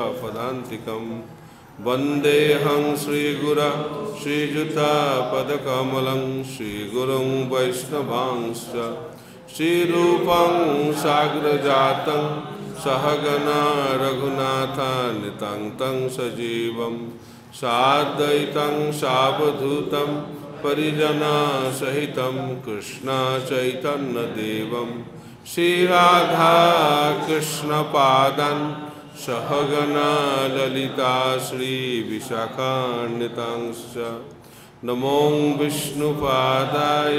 पदान्तिकं वन्देहं श्रीगुरु श्रीयुतापदकमलं श्रीगुरुं वैष्णवांश्च श्रीरूपं साग्रजातं सहगना रघुनाथान्वितं तं सजीवं साद्वैतं सावधूतं परिजनासहितं कृष्ण चैतन्य देवं श्री राधा कृष्ण पादं सहगना ललिता श्री विशाखान्वितांश्च नमो विष्णुपादाय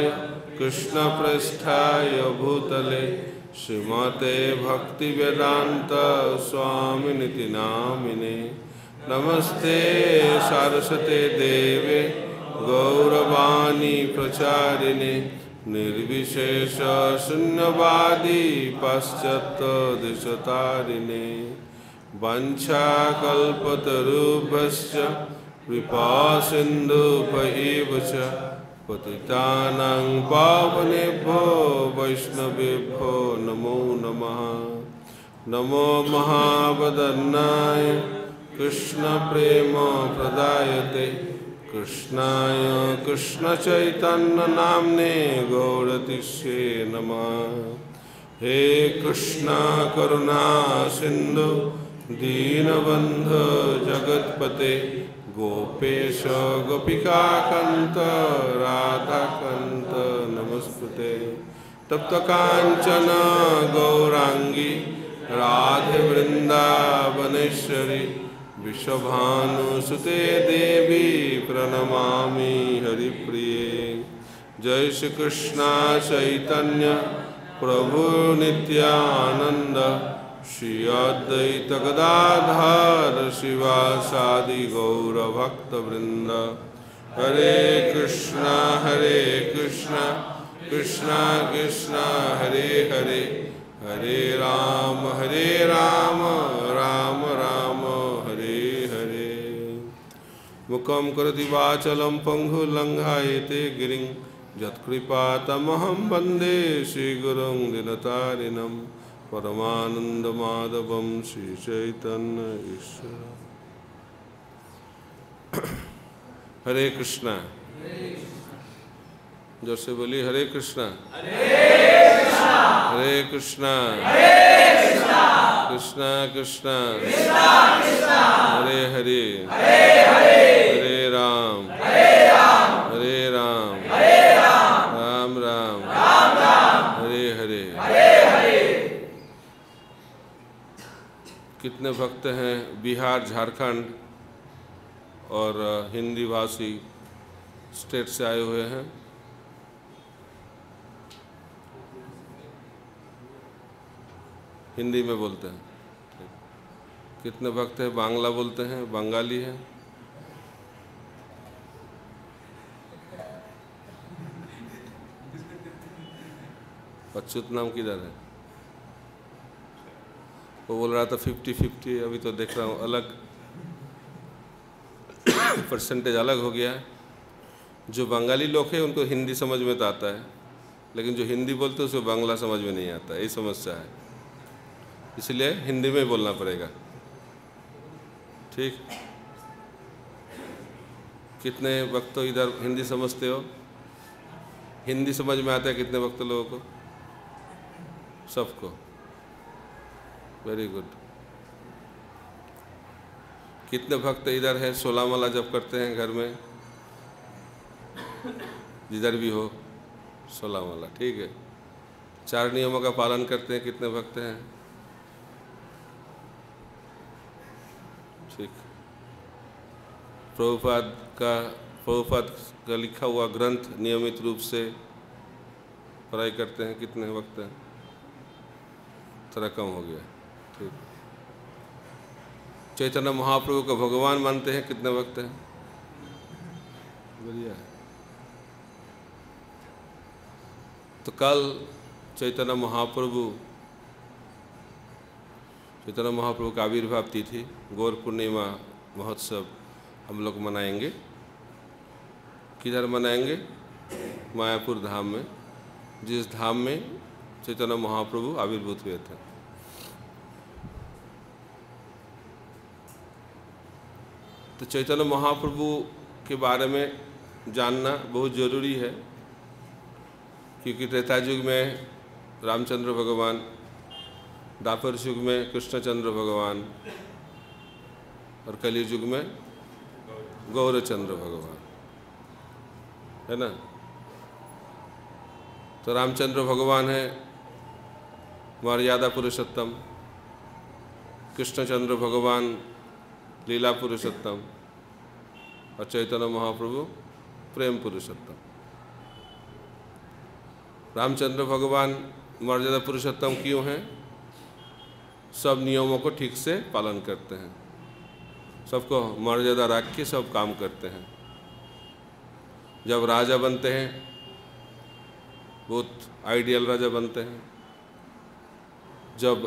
कृष्णप्रष्ठाय भूतले श्रीमते भक्ति वेदांता स्वामिनिति नामिने नमस्ते सारस्वते देवे गौरवाणी प्रचारिणे निर्विशेष शून्यवादी पाश्चात्यदेशतारिणे वंशाकल्पतरुभ्यश्च कृपासिन्धुभ्यैव च पतितानां पावनेभ्यो वैष्णवेभ्यो नमो नमः। नमो महावदनाय कृष्णप्रेमप्रदायते कृष्णाय कृष्णचैतन्यनाम्ने गौरतिष्ये नमः। हे कृष्ण करुणा सिन्धु दीनबन्धो जगत्पते गोपेश गोपिकाकान्त राधाकान्त नमस्ते। तप्तकाञ्चन गौराङ्गी राधे वृन्दावनेश्वरी विश्वभानुसुते देवी प्रणमामि हरिप्रिये। जय श्री कृष्ण चैतन्य प्रभु नित्यानंद श्री अद्वैत गदाधर शिवासादि गौरभक्तवृंद। हरे कृष्णा कृष्णा कृष्णा हरे हरे हरे राम राम राम हरे हरे। मुखं करोति वाचालं पंगुलंघायते गिरिं यत्कृपातमहं वन्दे श्रीगुरुं दिनतारिणम् परमानंद माधवं श्री चैतन्य ईश्वर। हरे कृष्णा जोर से बोली हरे कृष्णा हरे कृष्णा कृष्णा कृष्णा हरे हरे हरे राम हरे राम राम राम हरे हरे। कितने भक्त हैं बिहार झारखंड और हिंदी भाषी स्टेट से आए हुए हैं। हिंदी में बोलते हैं। कितने भक्त हैं बांग्ला बोलते हैं बंगाली हैं। अच्युत नाम किधर है? वो बोल रहा था 50-50। अभी तो देख रहा हूँ अलग परसेंटेज अलग हो गया है। जो बंगाली लोग हैं उनको हिंदी समझ में तो आता है, लेकिन जो हिंदी बोलते हैं उसको बांग्ला समझ में नहीं आता। यही समस्या है, इसलिए हिंदी में बोलना पड़ेगा। ठीक। कितने वक्त इधर हिंदी समझते हो? हिंदी समझ में आता है कितने वक्त लोगों को? सबको। Very good. कितने भक्त इधर है सोलह माला जप करते हैं घर में? जिधर भी हो सोलह माला, ठीक है। चार नियमों का पालन करते हैं कितने भक्त हैं? ठीक। प्रभुपाद का लिखा हुआ ग्रंथ नियमित रूप से पढ़ाई करते हैं कितने भक्त हैं? थोड़ा कम हो गया। चैतन्य महाप्रभु को भगवान मानते हैं कितने भक्त हैं? बढ़िया। तो कल चैतन्य महाप्रभु का आविर्भाव तिथि गौर पूर्णिमा महोत्सव हम लोग मनाएंगे। किधर मनाएंगे? मायापुर धाम में, जिस धाम में चैतन्य महाप्रभु आविर्भूत हुए थे। तो चैतन्य महाप्रभु के बारे में जानना बहुत ज़रूरी है, क्योंकि त्रेता युग में रामचंद्र भगवान, द्वापर युग में कृष्णचंद्र भगवान और कली युग में गौरचंद्र भगवान, है ना। तो रामचंद्र भगवान है मर्यादा पुरुषोत्तम, कृष्णचंद्र भगवान लीला पुरुषोत्तम और चैतन्य महाप्रभु प्रेम पुरुषोत्तम। रामचंद्र भगवान मर्यादा पुरुषोत्तम क्यों हैं? सब नियमों को ठीक से पालन करते हैं, सबको मर्यादा रख के सब काम करते हैं। जब राजा बनते हैं बहुत आइडियल राजा बनते हैं, जब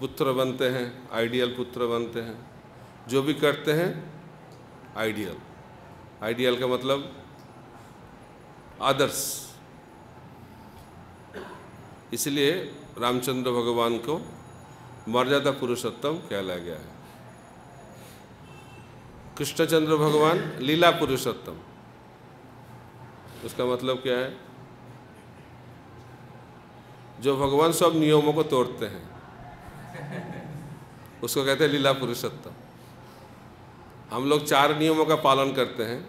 पुत्र बनते हैं आइडियल पुत्र बनते हैं, जो भी करते हैं आइडियल। आइडियल का मतलब आदर्श। इसलिए रामचंद्र भगवान को मर्यादा पुरुषोत्तम कहलाया गया है। कृष्णचंद्र भगवान लीला पुरुषोत्तम, उसका मतलब क्या है? जो भगवान सब नियमों को तोड़ते हैं उसको कहते हैं लीला पुरुषोत्तम। हम लोग चार नियमों का पालन करते हैं,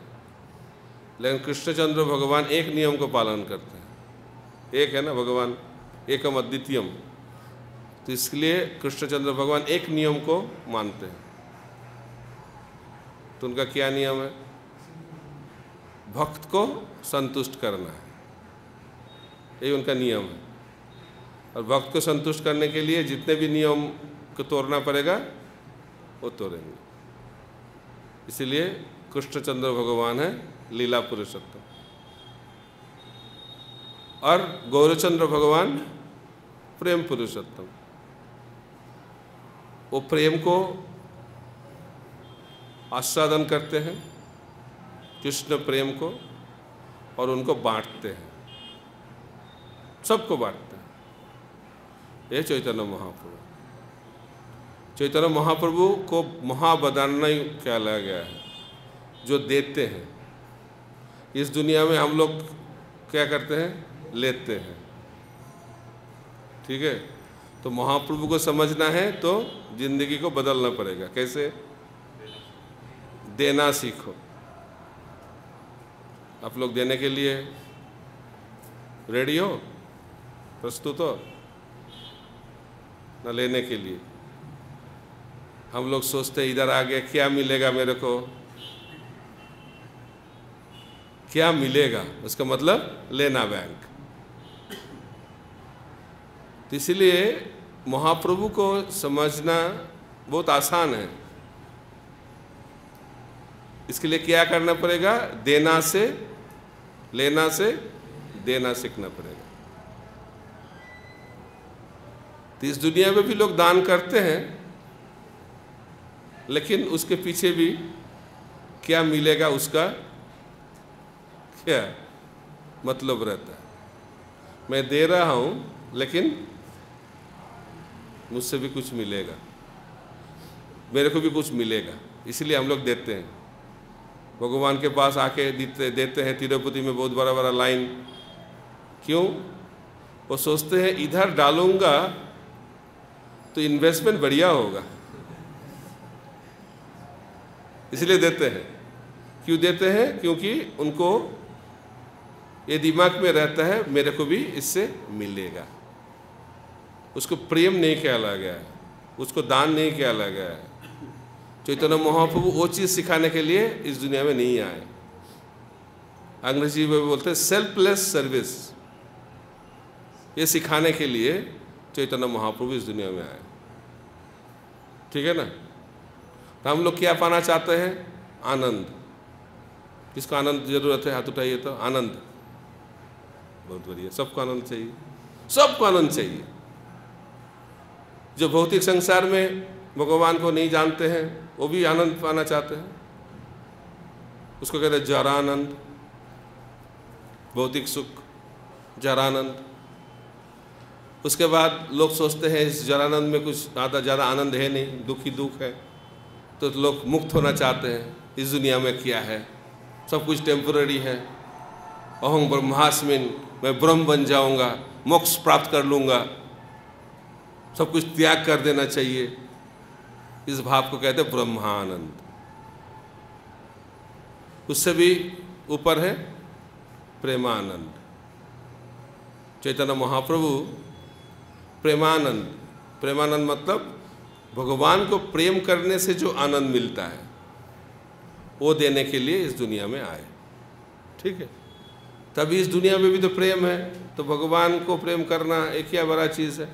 लेकिन कृष्णचंद्र भगवान एक नियम को पालन करते हैं। एक है ना भगवान, एकम अद्वितीयम। तो इसलिए कृष्णचंद्र भगवान एक नियम को मानते हैं। तो उनका क्या नियम है? भक्त को संतुष्ट करना है, यही उनका नियम है। और भक्त को संतुष्ट करने के लिए जितने भी नियम को तोड़ना पड़ेगा वो तोड़ेंगे। इसलिए कृष्णचंद्र भगवान है लीला पुरुषोत्तम और गौरचंद्र भगवान प्रेम पुरुषोत्तम। वो प्रेम को आस्वादन करते हैं, कृष्ण प्रेम को, और उनको बांटते हैं, सबको बांटते हैं। ये चैतन्य महाप्रभु। चैतन्य महाप्रभु को महाबदान्ना कहलाया गया है, जो देते हैं। इस दुनिया में हम लोग क्या करते हैं? लेते हैं, ठीक है। तो महाप्रभु को समझना है तो जिंदगी को बदलना पड़ेगा। कैसे? देना सीखो। आप लोग देने के लिए रेडी हो, प्रस्तुत हो ना लेने के लिए? हम लोग सोचते इधर आगे क्या मिलेगा मेरे को, क्या मिलेगा, उसका मतलब लेना बैंक। तो इसलिए महाप्रभु को समझना बहुत आसान है। इसके लिए क्या करना पड़ेगा? देना से, लेना से देना सीखना पड़ेगा। तो इस दुनिया में भी लोग दान करते हैं, लेकिन उसके पीछे भी क्या मिलेगा उसका क्या मतलब रहता है। मैं दे रहा हूँ लेकिन मुझसे भी कुछ मिलेगा, मेरे को भी कुछ मिलेगा, इसलिए हम लोग देते हैं। भगवान के पास आके देते हैं। तिरुपति में बहुत बड़ा बड़ा लाइन, क्यों? वो सोचते हैं इधर डालूंगा तो इन्वेस्टमेंट बढ़िया होगा, इसलिए देते हैं। क्यों देते हैं? क्योंकि उनको ये दिमाग में रहता है मेरे को भी इससे मिलेगा। उसको प्रेम नहीं कहला गया है, उसको दान नहीं कहला गया है। चैतन्य महाप्रभु वो चीज़ सिखाने के लिए इस दुनिया में नहीं आए। अंग्रेजी में बोलते हैं सेल्फलेस सर्विस, ये सिखाने के लिए चैतन्य महाप्रभु इस दुनिया में आए, ठीक है ना। तो हम लोग क्या पाना चाहते हैं? आनंद। किसको आनंद जरूरत है? हाथ उठाइए। तो आनंद बहुत बढ़िया, सबको आनंद चाहिए, सबको आनंद चाहिए। जो भौतिक संसार में भगवान को नहीं जानते हैं वो भी आनंद पाना चाहते हैं, उसको कहते हैं जरानंद। भौतिक सुख जरानंद। उसके बाद लोग सोचते हैं इस जरानंद में कुछ ज़्यादा आनंद है नहीं, दुख ही दुख है, तो लोग मुक्त होना चाहते हैं। इस दुनिया में किया है, सब कुछ टेम्पररी है। अहं ब्रह्मास्मिन, मैं ब्रह्म बन जाऊंगा, मोक्ष प्राप्त कर लूँगा, सब कुछ त्याग कर देना चाहिए, इस भाव को कहते हैं ब्रह्मानंद। उससे भी ऊपर है प्रेमानंद। चैतन्य महाप्रभु प्रेमानंद, प्रेमानंद मतलब भगवान को प्रेम करने से जो आनंद मिलता है वो देने के लिए इस दुनिया में आए। ठीक है, तभी इस दुनिया में भी तो प्रेम है, तो भगवान को प्रेम करना एक ही बड़ा चीज़ है।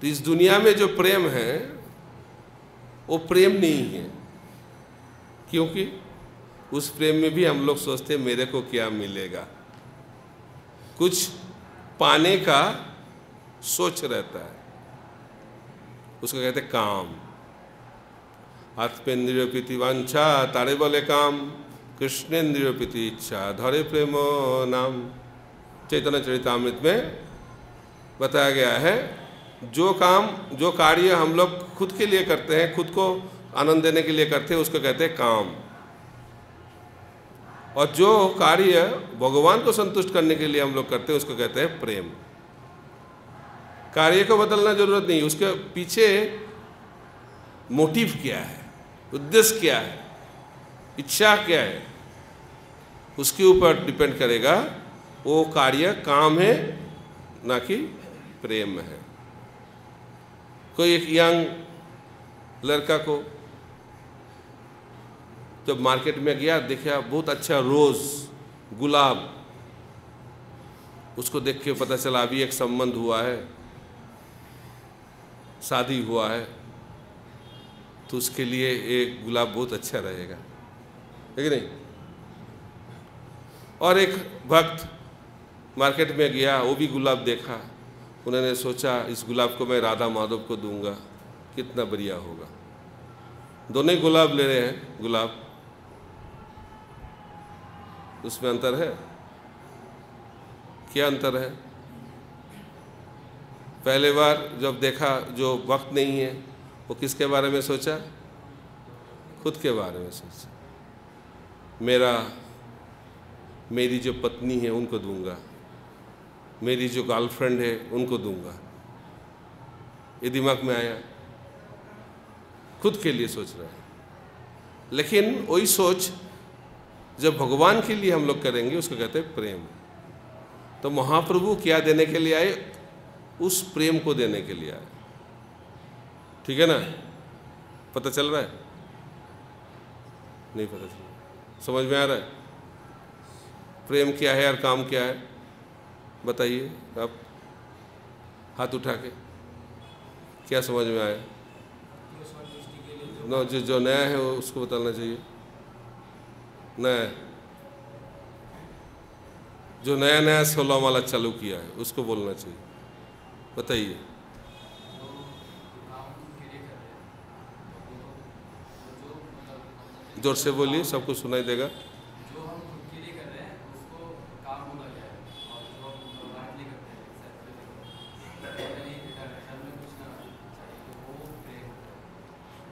तो इस दुनिया में जो प्रेम है वो प्रेम नहीं है, क्योंकि उस प्रेम में भी हम लोग सोचते हैं मेरे को क्या मिलेगा, कुछ पाने का सोच रहता है, उसको कहते हैं काम। आत्मेन्द्रियोपिति वांछा तारे बोले काम, कृष्णेन्द्रियोपिति इच्छा धरे प्रेमो नाम। चैतन्य चरितामृत में बताया गया है जो काम, जो कार्य हम लोग खुद के लिए करते हैं, खुद को आनंद देने के लिए करते हैं, उसको कहते हैं काम। और जो कार्य भगवान को संतुष्ट करने के लिए हम लोग करते हैं उसको कहते हैं प्रेम। कार्य को बदलना जरूरत नहीं, उसके पीछे मोटिव क्या है, उद्देश्य क्या है, इच्छा क्या है, उसके ऊपर डिपेंड करेगा वो कार्य काम है ना कि प्रेम है। कोई एक यंग लड़का को जब मार्केट में गया देखा बहुत अच्छा रोज़ गुलाब, उसको देख के पता चला अभी एक संबंध हुआ है, शादी हुआ है, तो उसके लिए एक गुलाब बहुत अच्छा रहेगा, है कि नहीं। और एक भक्त मार्केट में गया, वो भी गुलाब देखा, उन्होंने सोचा इस गुलाब को मैं राधा माधव को दूंगा, कितना बढ़िया होगा। दोनों ही गुलाब ले रहे हैं, गुलाब उसमें अंतर है, क्या अंतर है। पहले बार जब देखा जो वक्त नहीं है वो किसके बारे में सोचा, खुद के बारे में सोचा, मेरा मेरी जो पत्नी है उनको दूंगा, मेरी जो गर्लफ्रेंड है उनको दूंगा, ये दिमाग में आया, खुद के लिए सोच रहे हैं। लेकिन वही सोच जब भगवान के लिए हम लोग करेंगे उसको कहते हैं प्रेम। तो महाप्रभु क्या देने के लिए आए, उस प्रेम को देने के लिए आए। ठीक है ना, पता चल रहा है, नहीं पता चल रहा, समझ में आ रहा है प्रेम क्या है और काम क्या है, बताइए आप हाथ उठा के, क्या समझ में आया। न जो नया है वो उसको बताना चाहिए, नया जो नया नया 16 माला चालू किया है उसको बोलना चाहिए, बताइए। जोर से बोलिए, सबको सुनाई देगा।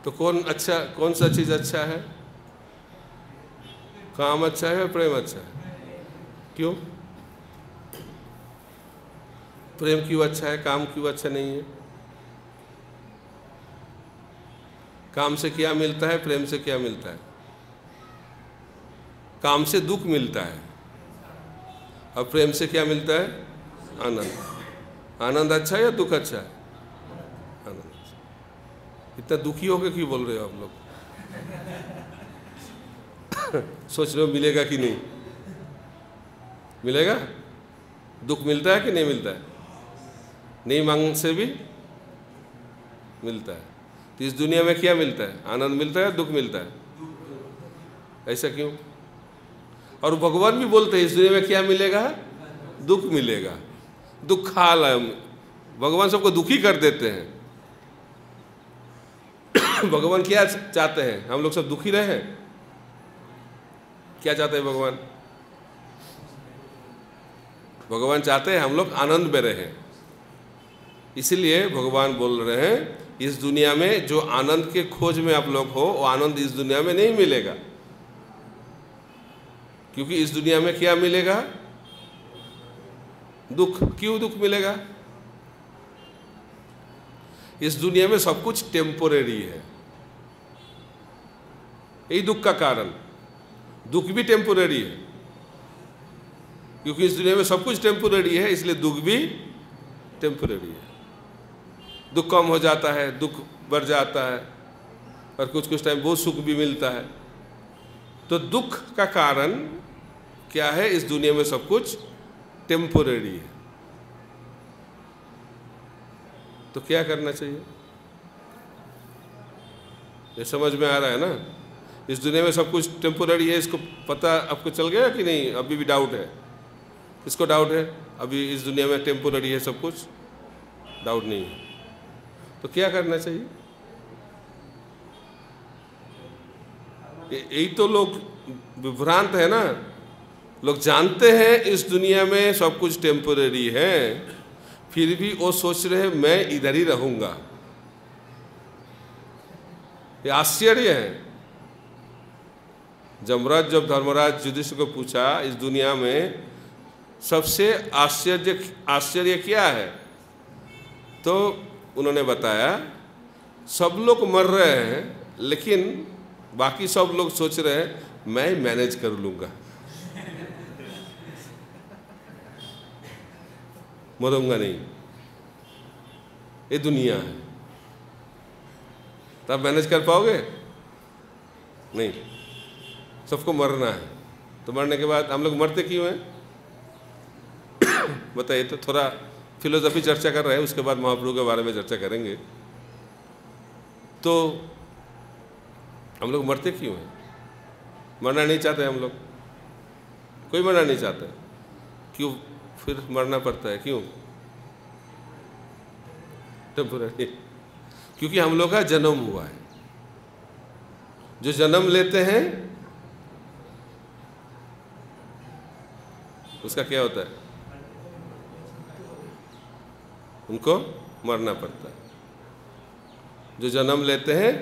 तो कौन अच्छा, कौन सा चीज़ अच्छा है, काम अच्छा है या प्रेम अच्छा है, क्यों, प्रेम क्यों अच्छा है, काम क्यों अच्छा नहीं है। काम से क्या मिलता है, प्रेम से क्या मिलता है। काम से दुख मिलता है और प्रेम से क्या मिलता है, आनंद। आनंद अच्छा है या दुख अच्छा है, इतना दुखी होकर क्यों बोल रहे हो आप लोग सोच रहे हो मिलेगा कि नहीं मिलेगा, दुख मिलता है कि नहीं मिलता है, नहीं मांगने से भी मिलता है। तो इस दुनिया में क्या मिलता है, आनंद मिलता है, दुख मिलता है, ऐसा क्यों। और भगवान भी बोलते हैं इस दुनिया में क्या मिलेगा, दुख मिलेगा, दुख खा ला। भगवान सबको दुखी कर देते हैं। भगवान क्या चाहते हैं, हम लोग सब दुखी रहे हैं, क्या चाहते हैं भगवान। भगवान चाहते हैं हम लोग आनंद में रहें, इसलिए भगवान बोल रहे हैं इस दुनिया में जो आनंद के खोज में आप लोग हो वो आनंद इस दुनिया में नहीं मिलेगा, क्योंकि इस दुनिया में क्या मिलेगा? दुख। क्यों दुख मिलेगा? इस दुनिया में सब कुछ टेम्पोरेरी है, यही दुख का कारण। दुख भी टेम्पोरेरी है, क्योंकि इस दुनिया में सब कुछ टेम्पोरेरी है, इसलिए दुख भी टेम्पोरेरी है। दुख कम हो जाता है, दुख बढ़ जाता है, और कुछ कुछ टाइम बहुत सुख भी मिलता है। तो दुख का कारण क्या है? इस दुनिया में सब कुछ टेम्पोरेरी है। तो क्या करना चाहिए? ये समझ में आ रहा है ना? इस दुनिया में सब कुछ टेम्पोरेरी है, इसको पता आपको चल गया कि नहीं? अभी भी डाउट है? इसको डाउट है अभी इस दुनिया में टेम्पोरेरी है सब कुछ? डाउट नहीं है। तो क्या करना चाहिए? यही तो लोग विभ्रांत है ना। लोग जानते हैं इस दुनिया में सब कुछ टेम्पोरेरी है, फिर भी वो सोच रहे हैं मैं इधर ही रहूँगा। ये आश्चर्य है। यमराज जब धर्मराज युधिष्ठिर को पूछा इस दुनिया में सबसे आश्चर्य क्या है, तो उन्होंने बताया सब लोग मर रहे हैं लेकिन बाकी सब लोग सोच रहे हैं मैं मैनेज कर लूँगा, मरूंगा नहीं। ये दुनिया है, तब मैनेज कर पाओगे? नहीं, सबको मरना है। तो मरने के बाद हम लोग मरते क्यों हैं? बताइए। तो थोड़ा फिलोसफी चर्चा कर रहे हैं, उसके बाद महाप्रभु के बारे में चर्चा करेंगे। तो हम लोग मरते क्यों हैं? मरना नहीं चाहते हम लोग, कोई मरना नहीं चाहता। क्यों फिर मरना पड़ता है? क्यों? टेम्पोरेरी। क्योंकि हम लोग का जन्म हुआ है। जो जन्म लेते हैं उसका क्या होता है? उनको मरना पड़ता है। जो जन्म लेते हैं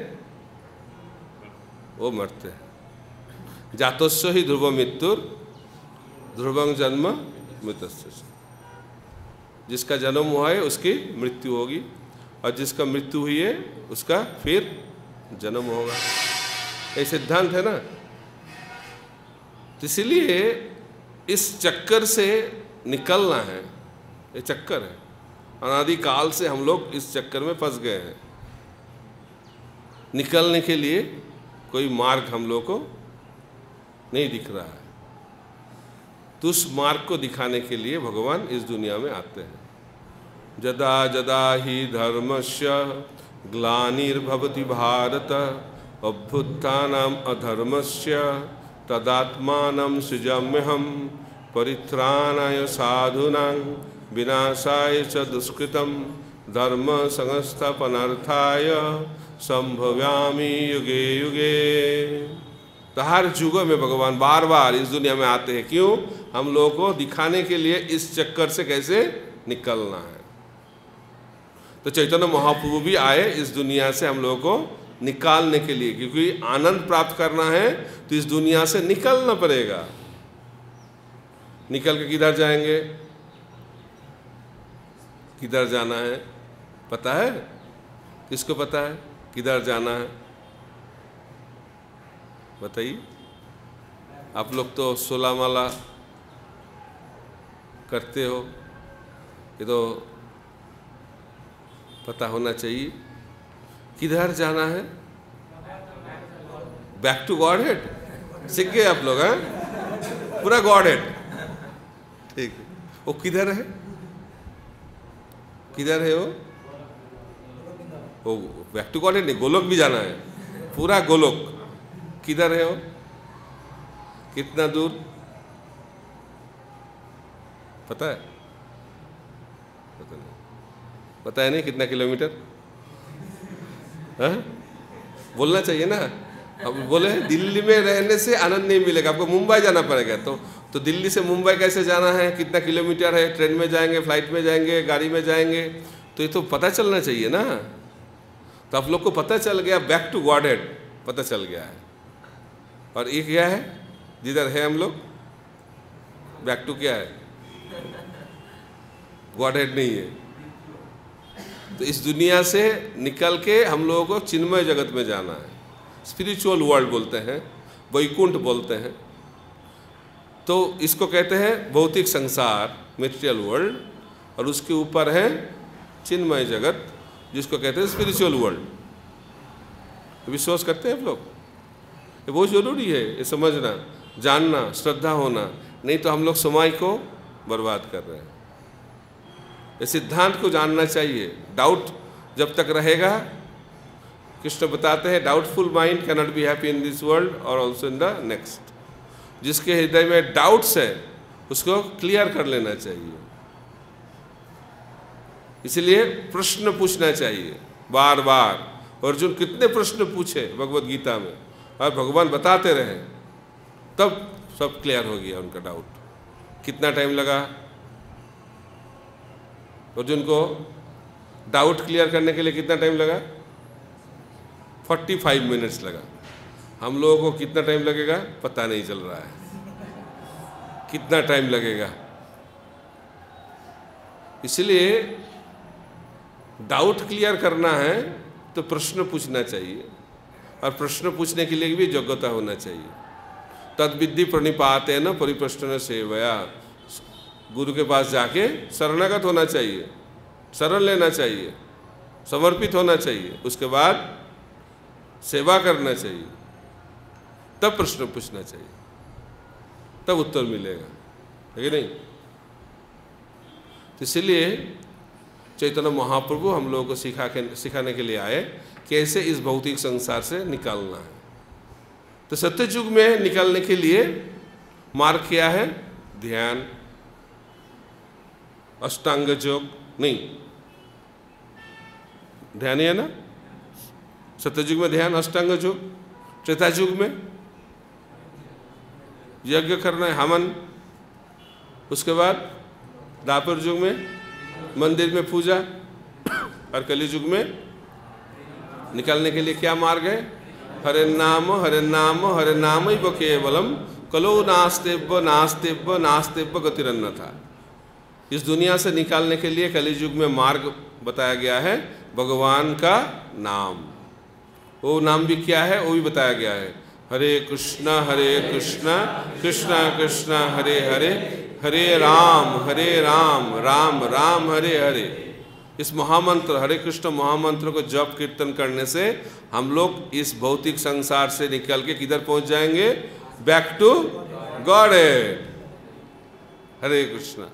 वो मरते हैं। जातोस्व ही ध्रुव मृत्युर ध्रुवंग जन्म मृतस्य। जिसका जन्म हुआ है उसकी मृत्यु होगी, और जिसका मृत्यु हुई है उसका फिर जन्म होगा। ये सिद्धांत है ना। तो इसलिए इस चक्कर से निकलना है। ये चक्कर है, अनादिकाल से हम लोग इस चक्कर में फंस गए हैं। निकलने के लिए कोई मार्ग हम लोग को नहीं दिख रहा है। तो उस मार्ग को दिखाने के लिए भगवान इस दुनिया में आते हैं। जदा जदा ही धर्मस्य ग्लानिर्भवति भारत अभ्युत्थानम् अधर्मस्य तदात्मानं सृजाम्यहं परित्राणाय साधूनां विनाशाय च दुष्कृतं धर्म संस्थापनार्थाय संभवामि युगे युगे। तो हर युग में भगवान बार बार इस दुनिया में आते हैं। क्यों? हम लोगों को दिखाने के लिए इस चक्कर से कैसे निकलना है। तो चैतन्य महाप्रभु भी आए इस दुनिया से हम लोगों को निकालने के लिए, क्योंकि आनंद प्राप्त करना है तो इस दुनिया से निकलना पड़ेगा। निकल के किधर जाएंगे? किधर जाना है पता है? किसको पता है किधर जाना है? बताइए। आप लोग तो 16 माला करते हो, ये तो पता होना चाहिए किधर जाना है। Back to God head. सीख गए आप लोग हैं पूरा गॉड हेड। ठीक है, वो किधर है? किधर है वो बैक टू गॉड हेड नहीं, गोलोक भी जाना है। पूरा गोलोक किधर है? वो कितना दूर पता है? पता नहीं। पता है नहीं कितना किलोमीटर? हाँ? बोलना चाहिए ना। अब बोले दिल्ली में रहने से आनंद नहीं मिलेगा, आपको मुंबई जाना पड़ेगा। तो दिल्ली से मुंबई कैसे जाना है? कितना किलोमीटर है? ट्रेन में जाएंगे, फ्लाइट में जाएंगे, गाड़ी में जाएंगे? तो ये तो पता चलना चाहिए ना। तो आप लोग को पता चल गया, बैक टू गॉडहेड पता चल गया है। और ये क्या है जिधर है हम लोग, बैक टू क्या है, गॉडहेड नहीं है। तो इस दुनिया से निकल के हम लोगों को चिन्मय जगत में जाना है, स्पिरिचुअल वर्ल्ड बोलते हैं, वैकुंठ बोलते हैं। तो इसको कहते हैं भौतिक संसार, मेटेरियल वर्ल्ड, और उसके ऊपर है चिन्मय जगत जिसको कहते हैं स्पिरिचुअल वर्ल्ड। विश्वास करते हैं आप लोग? ये बहुत ज़रूरी है, ये समझना, जानना, श्रद्धा होना, नहीं तो हम लोग समय को बर्बाद कर रहे हैं। ये सिद्धांत को जानना चाहिए। डाउट जब तक रहेगा, कृष्ण बताते हैं doubtful mind can not be happy in this world और ऑल्सो इन द नेक्स्ट। जिसके हृदय में डाउट्स है उसको क्लियर कर लेना चाहिए, इसलिए प्रश्न पूछना चाहिए बार बार। अर्जुन कितने प्रश्न पूछे भगवद गीता में और भगवान बताते रहे, तब सब क्लियर हो गया उनका डाउट। कितना टाइम लगा अर्जुन को डाउट क्लियर करने के लिए? कितना टाइम लगा? 45 मिनट्स लगा। हम लोगों को कितना टाइम लगेगा पता नहीं चल रहा है, कितना टाइम लगेगा। इसलिए डाउट क्लियर करना है तो प्रश्न पूछना चाहिए, और प्रश्न पूछने के लिए भी योग्यता होना चाहिए। तद्विद्धि प्रणिपाते न परिप्रश्न सेवया, गुरु के पास जाके शरणागत होना चाहिए, शरण लेना चाहिए, समर्पित होना चाहिए, उसके बाद सेवा करना चाहिए, तब प्रश्न पूछना चाहिए, तब उत्तर मिलेगा, है कि नहीं? तो इसलिए चैतन्य महाप्रभु हम लोगों को सिखाने के लिए आए कैसे इस भौतिक संसार से निकालना है। तो सत्ययुग में निकालने के लिए मार्ग क्या है? ध्यान, अष्टांग योग, नहीं ध्यान है ना, सत्ययुग में ध्यान, अष्टांग योग। त्रेता युग में यज्ञ करना है, हवन। उसके बाद द्वापर युग में मंदिर में पूजा, और कलि युग में निकालने के लिए क्या मार्ग है? हरे नाम हरे नाम हरे नाम ही केवलम कलो नास्तेव नास्तेव नास्तेव गतिरन्यथा। इस दुनिया से निकालने के लिए कलियुग में मार्ग बताया गया है भगवान का नाम। वो नाम भी क्या है वो भी बताया गया है, हरे कृष्णा कृष्णा कृष्णा हरे हरे, हरे राम राम राम हरे हरे। इस महामंत्र हरे कृष्ण महामंत्र को जप कीर्तन करने से हम लोग इस भौतिक संसार से निकल के किधर पहुंच जाएंगे? Back to God. Hare Krishna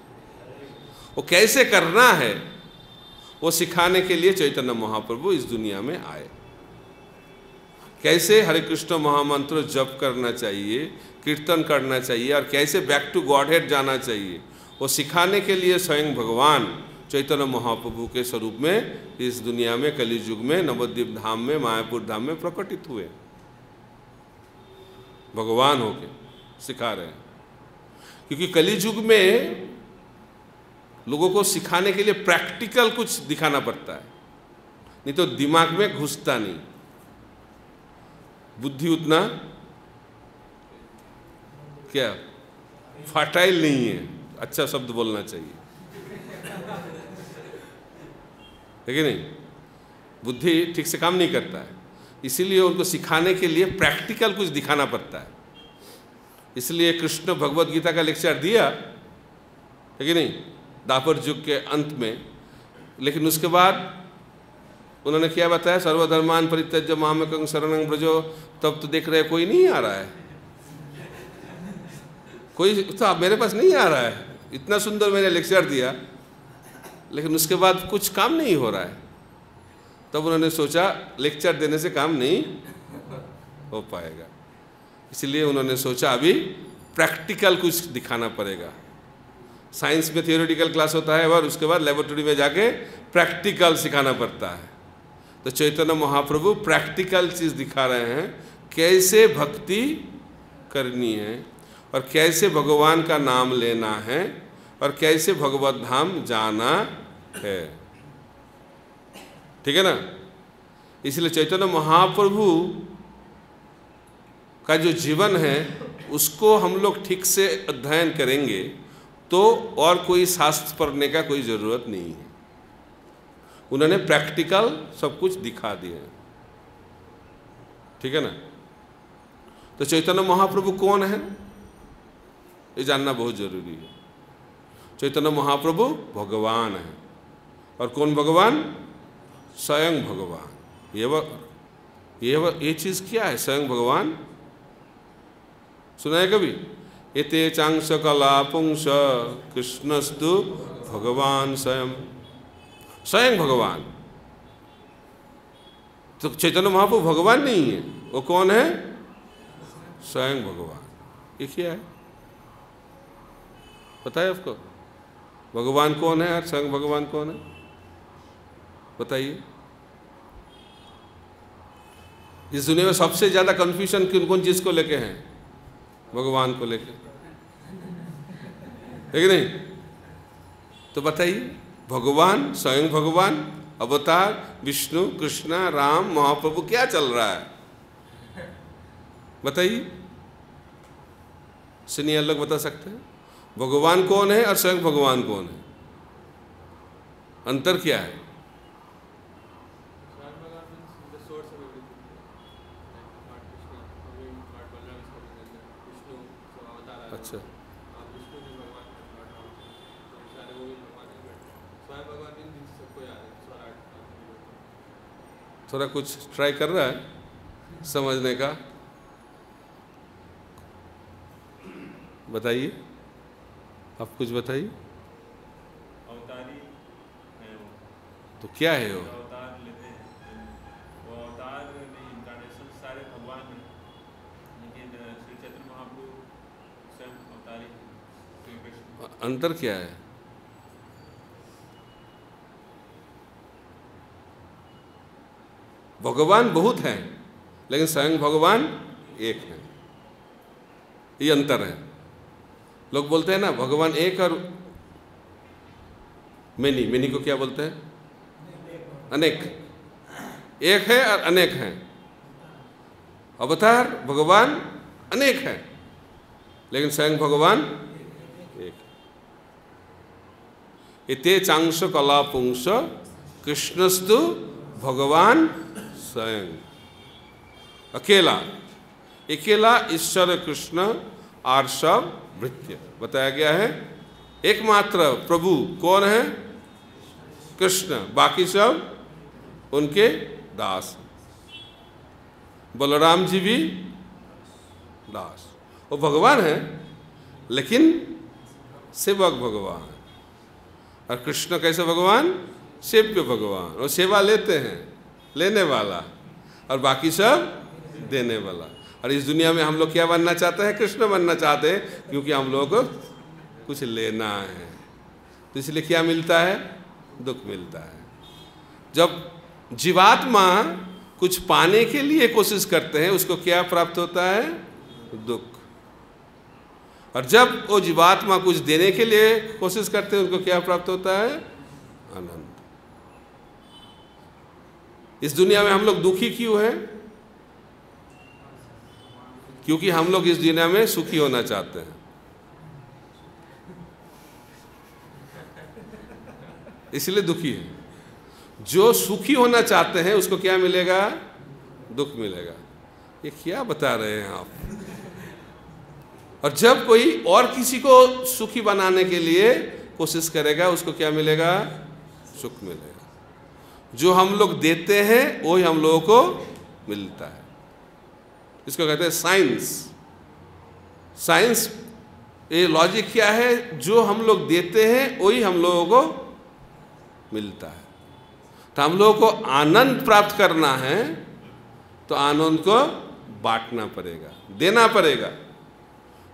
वो कैसे करना है वो सिखाने के लिए चैतन्य महाप्रभु इस दुनिया में आए। कैसे हरे कृष्ण महामंत्र जप करना चाहिए, कीर्तन करना चाहिए, और कैसे बैक टू गॉड हेड जाना चाहिए, वो सिखाने के लिए स्वयं भगवान चैतन्य महाप्रभु के स्वरूप में इस दुनिया में कलियुग में नवद्वीप धाम में मायापुर धाम में प्रकटित हुए, भगवान होके सिखा रहे हैं। क्योंकि कलियुग में लोगों को सिखाने के लिए प्रैक्टिकल कुछ दिखाना पड़ता है, नहीं तो दिमाग में घुसता नहीं, बुद्धि उतना क्या फर्टाइल नहीं है, अच्छा शब्द बोलना चाहिए, है कि नहीं? बुद्धि ठीक से काम नहीं करता है, इसीलिए उनको सिखाने के लिए प्रैक्टिकल कुछ दिखाना पड़ता है। इसलिए कृष्ण भगवद गीता का लेक्चर दिया, है कि नहीं, द्वापर युग के अंत में। लेकिन उसके बाद उन्होंने क्या बताया? सर्वधर्मान परित्यज्य मामेकं शरणं व्रजो। तब तो देख रहे कोई नहीं आ रहा है, कोई तो मेरे पास नहीं आ रहा है, इतना सुंदर मैंने लेक्चर दिया, लेकिन उसके बाद कुछ काम नहीं हो रहा है। तब उन्होंने सोचा लेक्चर देने से काम नहीं हो पाएगा, इसलिए उन्होंने सोचा अभी प्रैक्टिकल कुछ दिखाना पड़ेगा। साइंस में थियोरेटिकल क्लास होता है और उसके बाद लेबोरेटरी में जाके प्रैक्टिकल सिखाना पड़ता है। तो चैतन्य महाप्रभु प्रैक्टिकल चीज़ दिखा रहे हैं, कैसे भक्ति करनी है, और कैसे भगवान का नाम लेना है, और कैसे भगवत धाम जाना है, ठीक है ना? इसलिए चैतन्य महाप्रभु का जो जीवन है उसको हम लोग ठीक से अध्ययन करेंगे तो और कोई शास्त्र पढ़ने का कोई ज़रूरत नहीं है। उन्होंने प्रैक्टिकल सब कुछ दिखा दिया, ठीक है ना। तो चैतन्य महाप्रभु कौन है ये जानना बहुत जरूरी है। चैतन्य महाप्रभु भगवान है, और कौन भगवान? स्वयं भगवान। ये चीज़ क्या है? स्वयं भगवान। सुना है कभी? इति चांस कला पुंस कृष्णस्तु भगवान स्वयं, स्वयं भगवान। तो चैतन्य महाप्रभु भगवान नहीं है, वो कौन है? स्वयं भगवान। ये क्या है पता है आपको? भगवान कौन है और स्वयं भगवान कौन है बताइए। इस दुनिया में सबसे ज़्यादा कन्फ्यूजन किन कौन चीज़ को लेके हैं? भगवान को लेके, है कि नहीं? तो बताइए, भगवान, स्वयं भगवान, अवतार, विष्णु, कृष्णा, राम, महाप्रभु, क्या चल रहा है बताइए? सीनियर लोग बता सकते हैं। भगवान कौन है और स्वयं भगवान कौन है, अंतर क्या है? अच्छा, थोड़ा कुछ ट्राई कर रहा है समझने का, बताइए आप कुछ बताइए। तो क्या है वो? अंतर क्या है? भगवान बहुत है लेकिन स्वयं भगवान एक है, ये अंतर है। लोग बोलते हैं ना भगवान एक और मेनी, मेनी को क्या बोलते हैं? अनेक। एक है और अनेक है। अवतार भगवान अनेक है लेकिन स्वयं भगवान एक। इति चांस कला पुंस कृष्णस्तु भगवान स्वयं। अकेला, अकेला ईश्वर कृष्ण और सब भृत्य बताया गया है। एकमात्र प्रभु कौन है? कृष्ण, बाकी सब उनके दास। बलराम जी भी दास, वो भगवान है लेकिन सेवक भगवान। और कृष्ण कैसे भगवान? सेव्य भगवान, वो सेवा लेते हैं, लेने वाला, और बाकी सब देने वाला। और इस दुनिया में हम लोग क्या बनना चाहते हैं? कृष्ण बनना चाहते हैं, क्योंकि हम लोग को कुछ लेना है। तो इसलिए क्या मिलता है? दुख मिलता है। जब जीवात्मा कुछ पाने के लिए कोशिश करते हैं उसको क्या प्राप्त होता है? दुख। और जब वो जीवात्मा कुछ देने के लिए कोशिश करते हैं उनको क्या प्राप्त होता है? आनंद। इस दुनिया में हम लोग दुखी क्यों हैं? क्योंकि हम लोग इस दुनिया में सुखी होना चाहते हैं। इसलिए दुखी है। जो सुखी होना चाहते हैं उसको क्या मिलेगा? दुख मिलेगा। ये क्या बता रहे हैं आप? और जब कोई और किसी को सुखी बनाने के लिए कोशिश करेगा उसको क्या मिलेगा? सुख मिलेगा। जो हम लोग देते हैं वही हम लोगों को मिलता है। इसको कहते हैं साइंस। साइंस ये लॉजिक क्या है? जो हम लोग देते हैं वही हम लोगों को मिलता है। तो हम लोगों को आनंद प्राप्त करना है तो आनंद को बांटना पड़ेगा, देना पड़ेगा।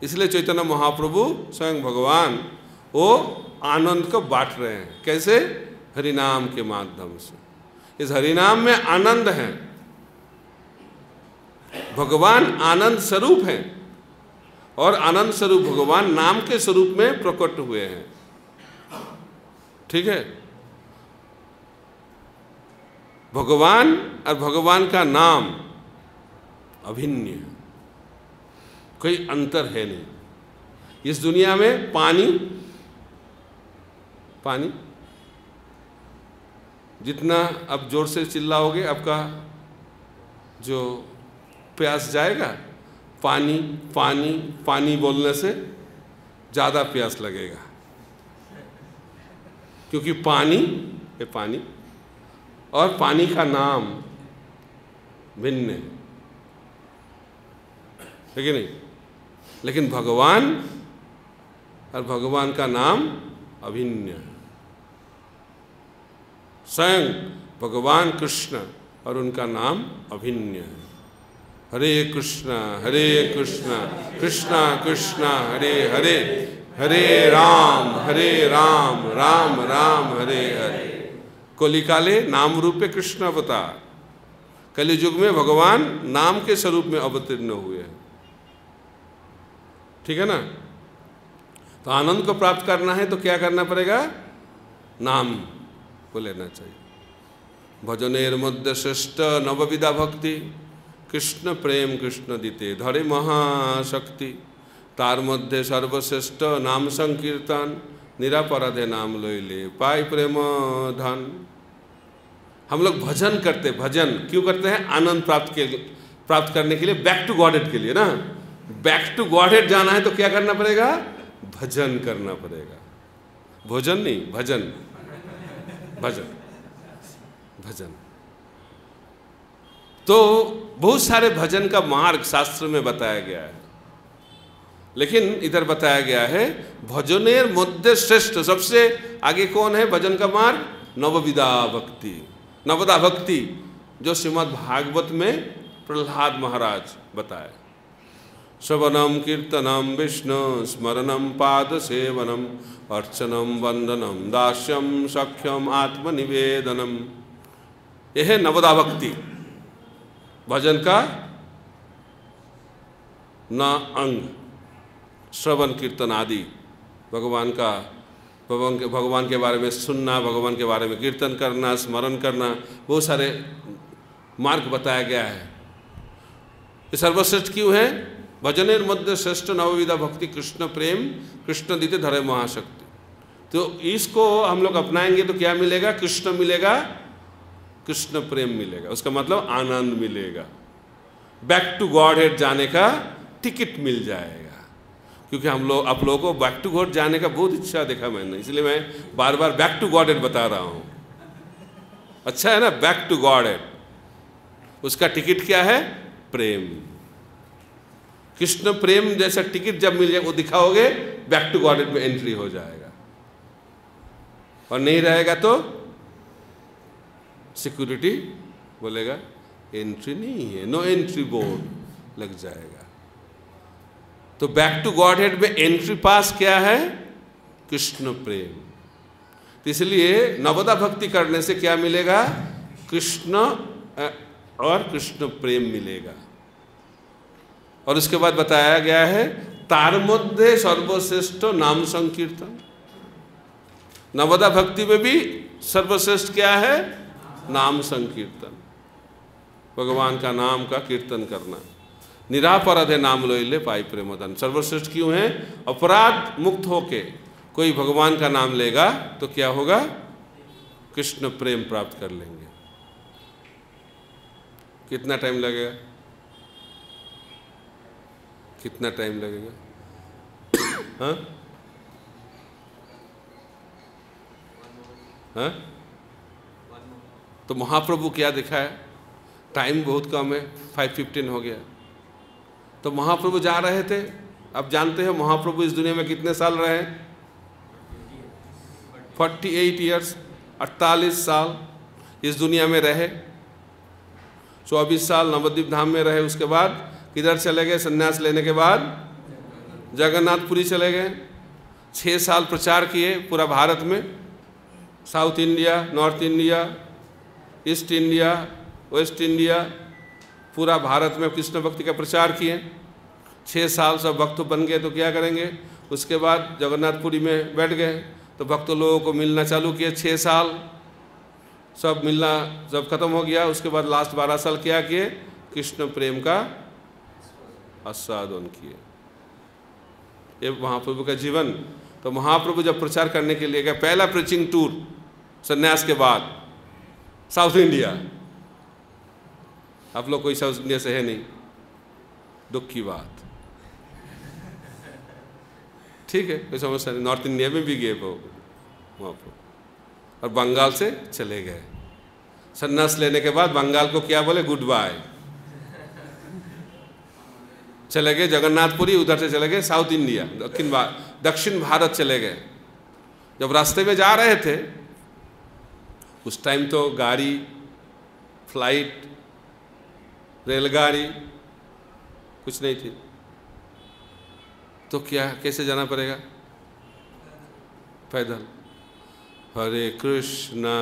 इसलिए चैतन्य महाप्रभु स्वयं भगवान वो आनंद को बांट रहे हैं। कैसे? हरिनाम के माध्यम से। इस हरिनाम में आनंद है। भगवान आनंद स्वरूप हैं और आनंद स्वरूप भगवान नाम के स्वरूप में प्रकट हुए हैं, ठीक है। भगवान और भगवान का नाम अभिन्न है, कोई अंतर है नहीं। इस दुनिया में पानी पानी जितना आप जोर से चिल्लाओगे आपका जो प्यास जाएगा, पानी पानी पानी बोलने से ज़्यादा प्यास लगेगा, क्योंकि पानी है पानी और पानी का नाम भिन्न है कि नहीं। लेकिन भगवान और भगवान का नाम अभिन्न है। स्वयं भगवान कृष्ण और उनका नाम अभिन्न है। हरे कृष्णा कृष्णा कृष्णा हरे हरे, हरे राम राम राम हरे हरे। कलिकाले नाम रूपे कृष्ण अवतार, कलियुग में भगवान नाम के स्वरूप में अवतीर्ण हुए, ठीक है ना। तो आनंद को प्राप्त करना है तो क्या करना पड़ेगा, नाम को लेना चाहिए। भजनेर मध्य श्रेष्ठ नवविधा भक्ति, कृष्ण प्रेम कृष्ण दीते धरे महाशक्ति। तार मध्य सर्वश्रेष्ठ नाम संकीर्तन, निरापराधे नाम लोइले पाय प्रेम धन। हम लोग भजन करते, भजन क्यों करते हैं, आनंद प्राप्त करने के लिए, बैक टू गॉडहेड के लिए ना। बैक टू गॉडहेड जाना है तो क्या करना पड़ेगा, भजन करना पड़ेगा। भोजन नहीं, भजन भजन भजन। तो बहुत सारे भजन का मार्ग शास्त्र में बताया गया है, लेकिन इधर बताया गया है भजनेर मध्य श्रेष्ठ। सबसे आगे कौन है भजन का मार्ग, नवविधा भक्ति। नवदा भक्ति जो श्रीमद् भागवत में प्रह्लाद महाराज बताए, श्रवणम कीर्तनम विष्णु स्मरणम पाद सेवनम अर्चनम वंदनम दास्यम सख्यम आत्मनिवेदनम। यह है नवदा भक्ति, भजन का न अंग। श्रवण कीर्तन आदि, भगवान के बारे में सुनना, भगवान के बारे में कीर्तन करना, स्मरण करना, बहुत सारे मार्ग बताया गया है। सर्वश्रेष्ठ क्यों है, भजनेर मध्य श्रेष्ठ नवविधा भक्ति, कृष्ण प्रेम कृष्ण दीते धरे महाशक्ति। तो इसको हम लोग अपनाएंगे तो क्या मिलेगा, कृष्ण मिलेगा, कृष्ण प्रेम मिलेगा, उसका मतलब आनंद मिलेगा, बैक टू गॉड हेड जाने का टिकट मिल जाएगा। क्योंकि हम लोग आप लोगों को बैक टू गॉड जाने का बहुत इच्छा देखा मैंने, इसलिए मैं बार बार बैक टू गॉड हेड बता रहा हूँ। अच्छा है ना, बैक टू गॉड हेड, उसका टिकट क्या है, प्रेम। कृष्ण प्रेम जैसा टिकट जब मिल जाए वो दिखाओगे, बैक टू गॉड हेड में एंट्री हो जाएगा। और नहीं रहेगा तो सिक्योरिटी बोलेगा एंट्री नहीं है, नो एंट्री बोर्ड लग जाएगा। तो बैक टू गॉड हेड में एंट्री पास क्या है, कृष्ण प्रेम। तो इसलिए नवदा भक्ति करने से क्या मिलेगा, कृष्ण और कृष्ण प्रेम मिलेगा। और उसके बाद बताया गया है तार मध्य सर्वश्रेष्ठ नाम संकीर्तन। नवदा भक्ति में भी सर्वश्रेष्ठ क्या है, नाम संकीर्तन, भगवान का नाम का कीर्तन करना। निरापराध है नाम लोइले पाई प्रेमदन, सर्वश्रेष्ठ क्यों है, अपराध मुक्त होके कोई भगवान का नाम लेगा तो क्या होगा, कृष्ण प्रेम प्राप्त कर लेंगे। कितना टाइम लगेगा, कितना टाइम लगेगा, हाँ हाँ। तो महाप्रभु क्या दिखाया, टाइम बहुत कम है, 5:15 हो गया। तो महाप्रभु जा रहे थे, आप जानते हैं महाप्रभु इस दुनिया में कितने साल रहे, 48 इयर्स, 48 साल इस दुनिया में रहे, 24 साल नवद्वीप धाम में रहे। उसके बाद किधर चले गए, संन्यास लेने के बाद जगन्नाथ पुरी चले गए, 6 साल प्रचार किए पूरा भारत में, south India, north India, east India, waste India, पूरा भारत में कृष्ण भक्ति का प्रचार किए। 6 साल सब भक्त बन गए तो क्या करेंगे, उसके बाद जगन्नाथपुरी में बैठ गए, तो भक्त लोगों को मिलना चालू किया। 6 साल सब मिलना जब खत्म हो गया उसके बाद लास्ट 12 साल क्या किए, कृष्ण प्रेम का आस्वादन किए। ये महाप्रभु का जीवन। तो महाप्रभु जब प्रचार करने के लिए गए, पहला प्रीचिंग टूर संन्यास के बाद साउथ इंडिया, आप लोग कोई साउथ इंडिया से है नहीं, दुख की बात, ठीक है, कोई समस्या नहीं। नॉर्थ इंडिया में भी गए महाप्रभु और बंगाल से चले गए। संन्यास लेने के बाद बंगाल को क्या बोले, गुड बाय, चले गए जगन्नाथपुरी, उधर से चले गए साउथ इंडिया, दक्षिण भारत चले गए। जब रास्ते में जा रहे थे उस टाइम तो गाड़ी, फ्लाइट, रेलगाड़ी कुछ नहीं थी, तो क्या कैसे जाना पड़ेगा, पैदल। हरे कृष्णा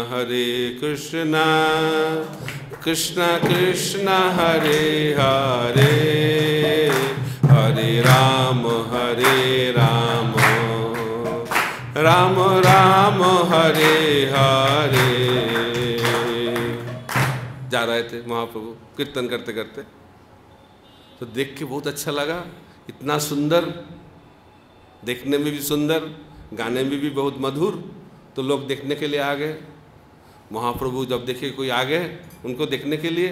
कृष्णा कृष्णा हरे हरे, हरे राम राम राम हरे हरे। जा रहे थे महाप्रभु कीर्तन करते करते, तो देख के बहुत अच्छा लगा, इतना सुंदर, देखने में भी सुंदर, गाने में भी बहुत मधुर, तो लोग देखने के लिए आ गए। महाप्रभु जब देखे कोई आ गए उनको देखने के लिए,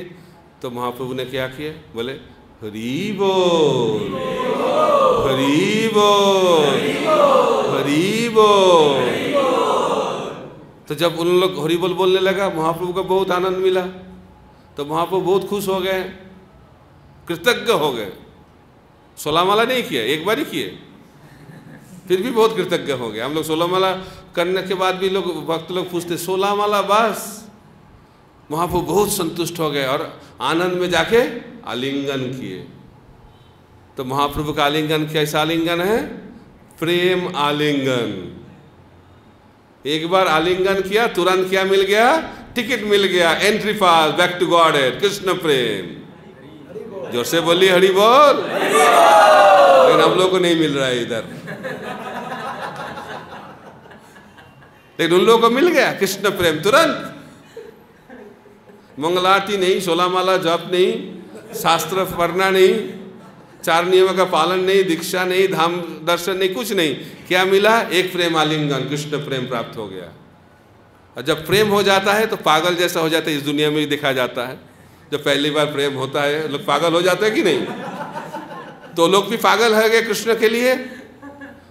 तो महाप्रभु ने क्या किया, बोले हरि बोल हरि बोल हरि बोल। तो जब उन लोग हरि बोल बोलने लगा, महाप्रभु को बहुत आनंद मिला, तो महाप्रभु बहुत खुश हो गए, कृतज्ञ हो गए। 16 माला नहीं किया, एक बार ही किए, फिर भी बहुत कृतज्ञ हो गए। हम लोग 16 माला करने के बाद भी लोग, भक्त लोग पूछते 16 माला बस, महाप्रभु बहुत संतुष्ट हो गए और आनंद में जाके आलिंगन किए। तो महाप्रभु का आलिंगन कैसा आलिंगन है, प्रेम आलिंगन। एक बार आलिंगन किया, तुरंत क्या मिल गया, टिकट मिल गया, entry pass, back to God eight Krishna प्रेम। जोर से बोली हरि बोल। लेकिन हम लोग को नहीं मिल रहा है इधर, लेकिन उन लोगों को मिल गया कृष्ण प्रेम तुरंत। मंगलारती नहीं, 16 माला जप नहीं, शास्त्र पढ़ना नहीं, 4 नियमों का पालन नहीं, दीक्षा नहीं, धाम दर्शन नहीं, कुछ नहीं। क्या मिला, एक प्रेम आलिंगन, कृष्ण प्रेम प्राप्त हो गया। और जब प्रेम हो जाता है तो पागल जैसा हो जाता है, इस दुनिया में भी देखा जाता है। जब पहली बार प्रेम होता है लोग पागल हो जाते हैं कि नहीं, तो लोग भी पागल हो गए कृष्ण के लिए।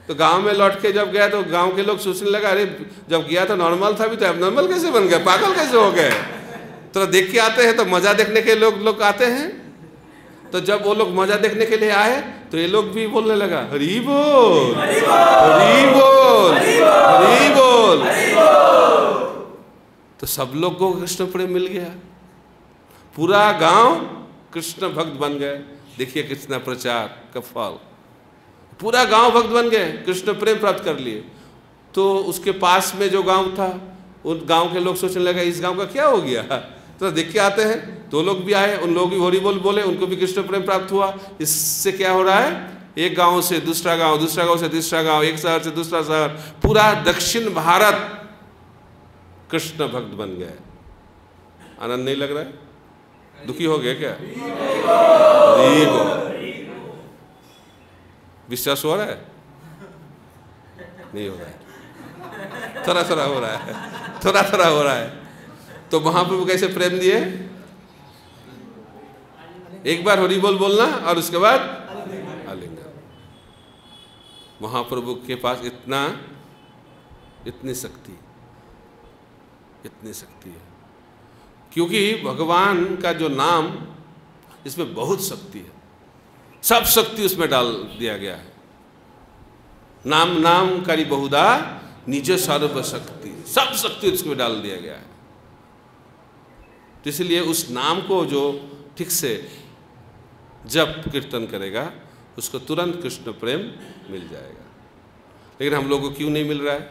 तो गांव में लौट के जब गया तो गांव के लोग सोचने लगा, अरे जब गया तो नॉर्मल था, भी तो एबनॉर्मल कैसे बन गया, पागल कैसे हो गए। तो देख के आते हैं, तो मजा देखने के लोग आते हैं। तो जब वो लोग मजा देखने के लिए आए तो ये लोग भी बोलने लगा हरि बोल हरि बोल हरि बोल। तो सब लोग को कृष्ण प्रेम मिल गया, पूरा गांव कृष्ण भक्त बन गए। देखिए कृष्ण प्रचार का फल, पूरा गांव भक्त बन गए, कृष्ण प्रेम प्राप्त कर लिए। तो उसके पास में जो गांव था, उन गांव के लोग सोचने लगे इस गांव का क्या हो गया, तो देख के आते हैं। तो लोग भी आए, उन लोग भी हरि बोल बोले, उनको भी कृष्ण प्रेम प्राप्त हुआ। इससे क्या हो रहा है, एक गाँव से दूसरा गाँव, दूसरा गाँव से तीसरा गाँव, एक शहर से दूसरा शहर, पूरा दक्षिण भारत कृष्ण भक्त बन गए। आनंद नहीं लग रहा है, दुखी हो गया क्या, विश्वास हो रहा है नहीं हो रहा है, थोड़ा थोड़ा हो रहा है, थोड़ा थोड़ा हो रहा है। तो महाप्रभु कैसे प्रेम दिए, एक बार हरि बोल बोलना और उसके बाद आलिंगन। महाप्रभु के पास इतना इतनी शक्ति है, क्योंकि भगवान का जो नाम, इसमें बहुत शक्ति है, सब शक्ति उसमें डाल दिया गया है। नाम नाम करी बहुधा निज सर्व शक्ति, सब शक्ति उसमें डाल दिया गया है। तो इसलिए उस नाम को जो ठीक से जप कीर्तन करेगा उसको तुरंत कृष्ण प्रेम मिल जाएगा। लेकिन हम लोगों को क्यों नहीं मिल रहा है,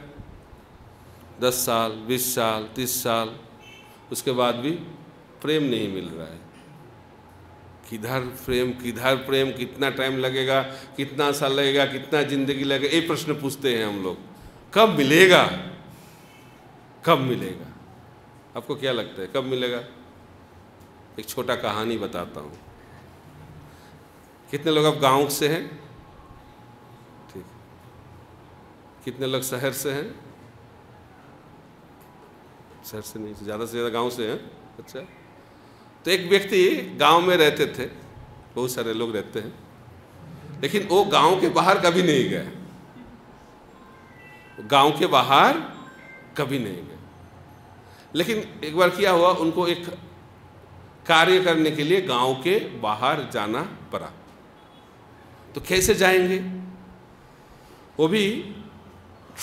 10 साल 20 साल 30 साल उसके बाद भी प्रेम नहीं मिल रहा है। किधर प्रेम, कितना टाइम लगेगा, कितना साल लगेगा, कितना जिंदगी लगेगा, ये प्रश्न पूछते हैं हम लोग, कब मिलेगा आपको क्या लगता है कब मिलेगा? एक छोटा कहानी बताता हूँ। कितने लोग आप गांव से हैं? ठीक। कितने लोग शहर से हैं? शहर से नहीं, ज़्यादा से ज़्यादा गांव से हैं। अच्छा, तो एक व्यक्ति गांव में रहते थे, बहुत सारे लोग रहते हैं, लेकिन वो गांव के बाहर कभी नहीं गए, गांव के बाहर कभी नहीं गए। लेकिन एक बार क्या हुआ, उनको एक कार्य करने के लिए गांव के बाहर जाना पड़ा। तो कैसे जाएंगे? वो भी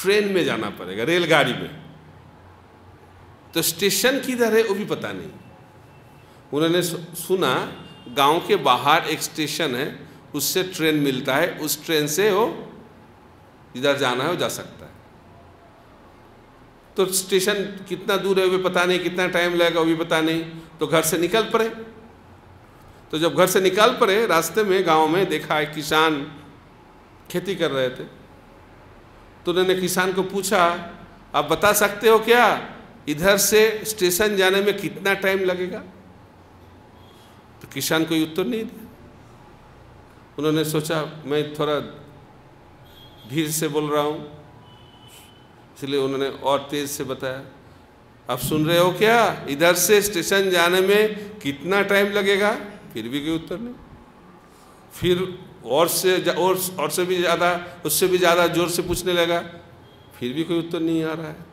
ट्रेन में जाना पड़ेगा, रेलगाड़ी में। तो स्टेशन किधर है वो भी पता नहीं। उन्होंने सुना गांव के बाहर एक स्टेशन है, उससे ट्रेन मिलता है, उस ट्रेन से वो इधर जाना है वो जा सकता है। तो स्टेशन कितना दूर है वो भी पता नहीं, कितना टाइम लगेगा वो भी पता नहीं। तो घर से निकल पड़े। तो जब घर से निकल पड़े, रास्ते में गांव में देखा एक किसान खेती कर रहे थे। तो उन्होंने किसान को पूछा, आप बता सकते हो क्या इधर से स्टेशन जाने में कितना टाइम लगेगा? तो किसान कोई उत्तर नहीं दिया। उन्होंने सोचा मैं थोड़ा भीड़ से बोल रहा हूँ, इसलिए उन्होंने और तेज़ से बताया, आप सुन रहे हो क्या इधर से स्टेशन जाने में कितना टाइम लगेगा? फिर भी कोई उत्तर नहीं। फिर और से भी ज़्यादा, उससे भी ज़्यादा ज़ोर से पूछने लगा, फिर भी कोई उत्तर नहीं आ रहा है।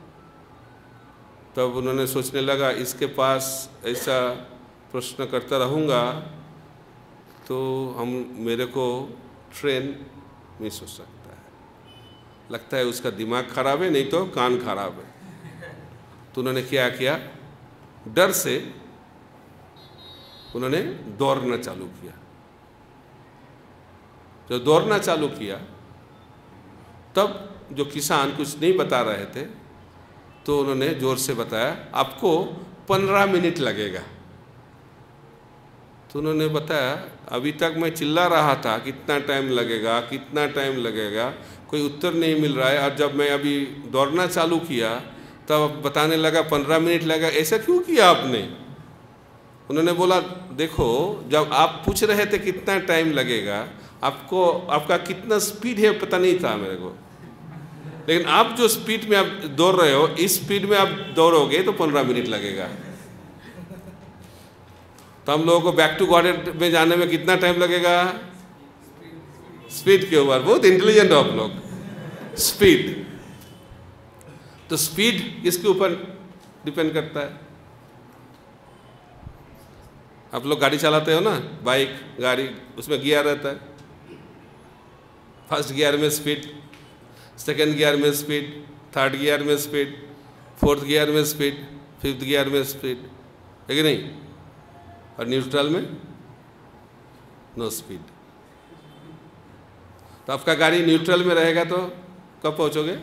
तब उन्होंने सोचने लगा, इसके पास ऐसा प्रश्न करता रहूँगा तो हम मेरे को ट्रेन नहीं सोच सकते। लगता है उसका दिमाग खराब है, नहीं तो कान खराब है। तो उन्होंने क्या किया, डर से उन्होंने दौड़ना चालू किया। जब दौड़ना चालू किया तब जो किसान कुछ नहीं बता रहे थे, तो उन्होंने ज़ोर से बताया, आपको 15 मिनट लगेगा। तो उन्होंने बताया, अभी तक मैं चिल्ला रहा था कितना टाइम लगेगा, कितना टाइम लगेगा, कोई उत्तर नहीं मिल रहा है, और जब मैं अभी दौड़ना चालू किया तब बताने लगा 15 मिनट लगा, ऐसा क्यों किया आपने? उन्होंने बोला, देखो जब आप पूछ रहे थे कितना टाइम लगेगा, आपको आपका कितना स्पीड है पता नहीं था मेरे को, लेकिन आप जो स्पीड में आप दौड़ रहे हो इस स्पीड में आप दौड़ोगे तो 15 मिनट लगेगा। तो हम लोगों को बैक टू गॉड में जाने में कितना टाइम लगेगा? स्पीड के ऊपर बहुत इंटेलिजेंट हो आप लोग, स्पीड। तो स्पीड किसके ऊपर डिपेंड करता है? आप लोग गाड़ी चलाते हो ना, बाइक गाड़ी, उसमें गियर रहता है। फर्स्ट गियर में स्पीड, सेकंड गियर में स्पीड, थर्ड गियर में स्पीड, फोर्थ गियर में स्पीड, फिफ्थ गियर में स्पीड, है कि नहीं? और न्यूट्रल में नो स्पीड। तो आपका गाड़ी न्यूट्रल में रहेगा तो कब पहुँचोगे?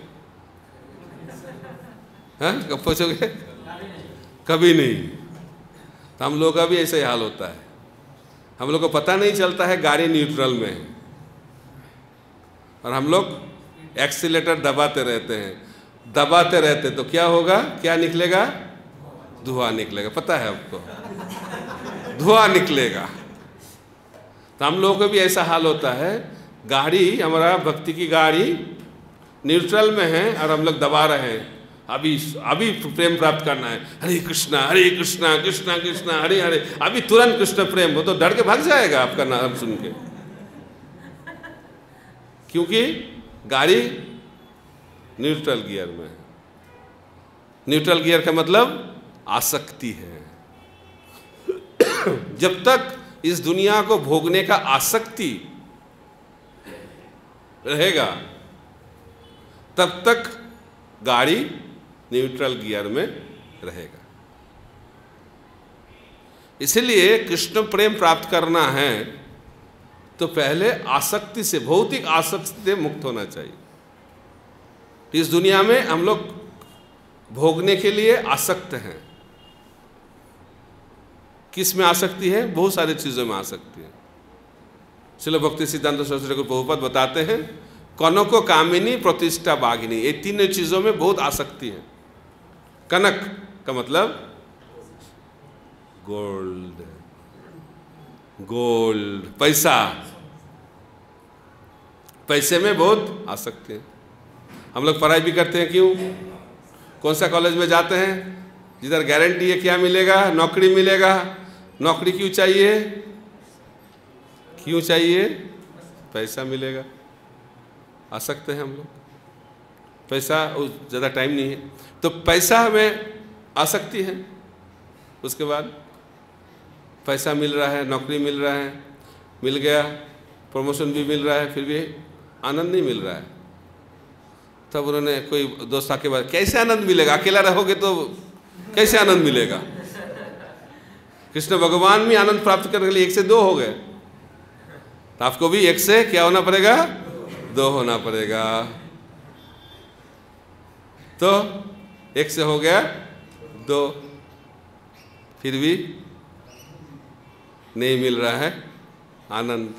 हाँ, कब पहुँचोगे? कभी नहीं। तो हम लोग का भी ऐसा ही हाल होता है, हम लोग को पता नहीं चलता है गाड़ी न्यूट्रल में है, और हम लोग एक्सीलेटर दबाते रहते हैं, दबाते रहते, तो क्या होगा, क्या निकलेगा? धुआं निकलेगा। पता है आपको, धुआं निकलेगा। तो हम लोग को भी ऐसा हाल होता है, गाड़ी हमारा भक्ति की गाड़ी न्यूट्रल में है और हम लोग दबा रहे हैं, अभी अभी प्रेम प्राप्त करना है, हरे कृष्णा कृष्णा कृष्णा हरे हरे, अभी तुरंत कृष्ण प्रेम हो, तो डर के भाग जाएगा आपका नाम सुन के, क्योंकि गाड़ी न्यूट्रल गियर में है। न्यूट्रल गियर का मतलब आसक्ति है। जब तक इस दुनिया को भोगने का आसक्ति रहेगा तब तक गाड़ी न्यूट्रल गियर में रहेगा। इसलिए कृष्ण प्रेम प्राप्त करना है तो पहले आसक्ति से, भौतिक आसक्ति से मुक्त होना चाहिए। इस दुनिया में हम लोग भोगने के लिए आसक्त हैं। किस में आसक्ति है? बहुत सारी चीज़ों में आसक्ति है। श्रील भक्ति सिद्धांत सरस्वती को प्रभुपद बताते हैं, कनक कामिनी प्रतिष्ठा बाघिनी, ये तीनों चीज़ों में बहुत आसक्ति है। कनक का मतलब gold, gold, पैसा, पैसे में बहुत आ सकते हैं। हम लोग पढ़ाई भी करते हैं, क्यों? कौन सा कॉलेज में जाते हैं जिधर गारंटी है क्या मिलेगा? नौकरी मिलेगा। नौकरी क्यों चाहिए? क्यों चाहिए? पैसा मिलेगा। आ सकते हैं हम लोग, पैसा ज़्यादा टाइम नहीं है तो पैसा हमें आ सकती है। उसके बाद पैसा मिल रहा है, नौकरी मिल रहा है, मिल गया, प्रमोशन भी मिल रहा है, फिर भी आनंद नहीं मिल रहा है। तब उन्होंने कोई दोस्त आके बाद कैसे आनंद मिलेगा? अकेला रहोगे तो कैसे आनंद मिलेगा? कृष्ण भगवान में आनंद प्राप्त करने के लिए 1 से 2 हो गए, तो आपको भी 1 से क्या होना पड़ेगा? 2 होना पड़ेगा। तो 1 से हो गया 2, फिर भी नहीं मिल रहा है आनंद।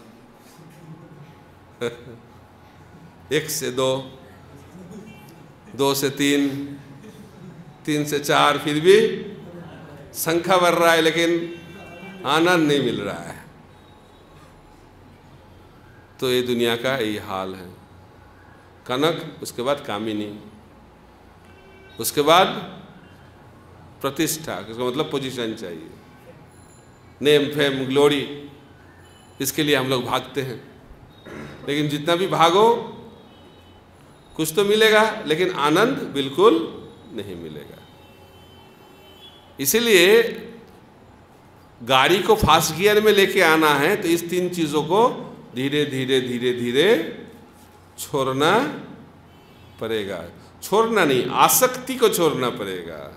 1 से 2, 2 से 3, 3 से 4, फिर भी संख्या बढ़ रहा है लेकिन आनंद नहीं मिल रहा है। तो ये दुनिया का यही हाल है। कनक, उसके बाद कामिनी, उसके बाद प्रतिष्ठा, इसका मतलब पोजीशन चाहिए, नेम, फेम, ग्लोरी, इसके लिए हम लोग भागते हैं। लेकिन जितना भी भागो कुछ तो मिलेगा लेकिन आनंद बिल्कुल नहीं मिलेगा। इसीलिए गाड़ी को फास्ट गियर में लेके आना है तो इस 3 चीज़ों को धीरे धीरे धीरे धीरे छोड़ना पड़ेगा। छोड़ना नहीं, आसक्ति को छोड़ना पड़ेगा।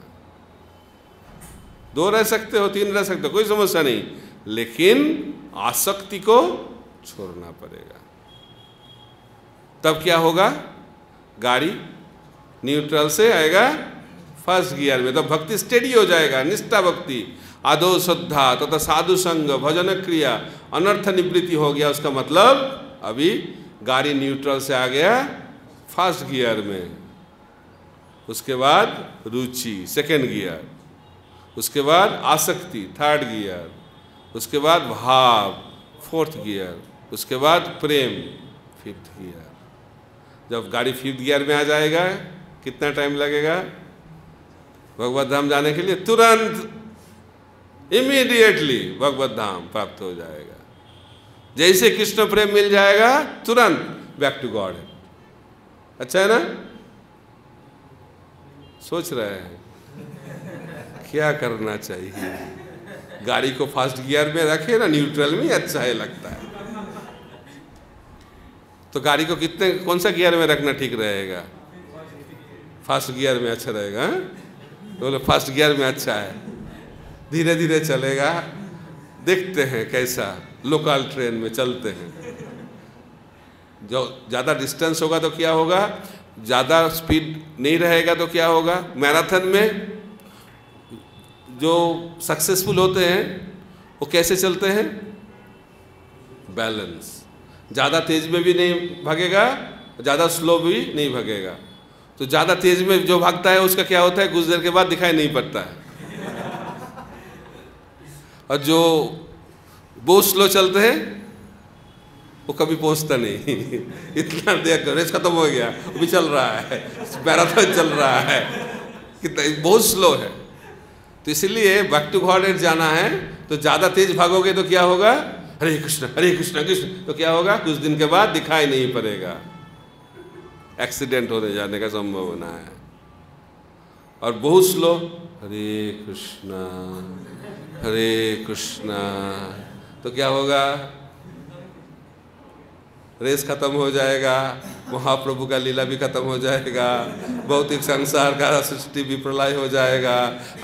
2 रह सकते हो, 3 रह सकते हो, कोई समस्या नहीं, लेकिन आसक्ति को छोड़ना पड़ेगा। तब क्या होगा? गाड़ी न्यूट्रल से आएगा फर्स्ट गियर में, तो भक्ति स्टेडी हो जाएगा। निष्ठा भक्ति, आदो श्रद्धा तथा साधु संग भजन क्रिया, अनर्थ निवृत्ति हो गया। उसका मतलब अभी गाड़ी न्यूट्रल से आ गया फर्स्ट गियर में, उसके बाद रुचि सेकेंड गियर, उसके बाद आसक्ति थर्ड गियर, उसके बाद भाव फोर्थ गियर, उसके बाद प्रेम फिफ्थ गियर। जब गाड़ी 5th गियर में आ जाएगा कितना टाइम लगेगा भगवत धाम जाने के लिए? तुरंत, इमीडिएटली भगवत धाम प्राप्त हो जाएगा। जैसे कृष्ण प्रेम मिल जाएगा तुरंत बैक टू गॉड। अच्छा है ना? सोच रहे हैं क्या करना चाहिए? गाड़ी को फर्स्ट गियर में रखे ना, न्यूट्रल में अच्छा है लगता है। तो गाड़ी को कितने, कौन सा गियर में रखना ठीक रहेगा? फर्स्ट गियर में अच्छा रहेगा। बोले फर्स्ट गियर में अच्छा है, धीरे धीरे चलेगा, देखते हैं कैसा। लोकल ट्रेन में चलते हैं, जो ज़्यादा डिस्टेंस होगा तो क्या होगा? ज़्यादा स्पीड नहीं रहेगा तो क्या होगा? मैराथन में जो सक्सेसफुल होते हैं वो कैसे चलते हैं? बैलेंस। ज़्यादा तेज़ में भी नहीं भागेगा, ज़्यादा स्लो भी नहीं भागेगा। तो ज़्यादा तेज़ में जो भागता है उसका क्या होता है? कुछ देर के बाद दिखाई नहीं पड़ता है। और जो बहुत स्लो चलते हैं वो कभी पहुंचता नहीं। इतना देर रेस खत्म हो गया, वो भी चल रहा है, मैराथन चल रहा है, कितना बहुत स्लो है। तो इसलिए बैक टू गॉड जाना है तो ज़्यादा तेज़ भागोगे तो क्या होगा? हरे कृष्ण कृष्ण, तो क्या होगा? कुछ दिन के बाद दिखाई नहीं पड़ेगा, एक्सीडेंट होने जाने का संभावना है। और बहुत स्लो, हरे कृष्णा, तो क्या होगा? रेस खत्म हो जाएगा, महाप्रभु का लीला भी खत्म हो जाएगा, भौतिक संसार का सृष्टि भी प्रलय हो जाएगा।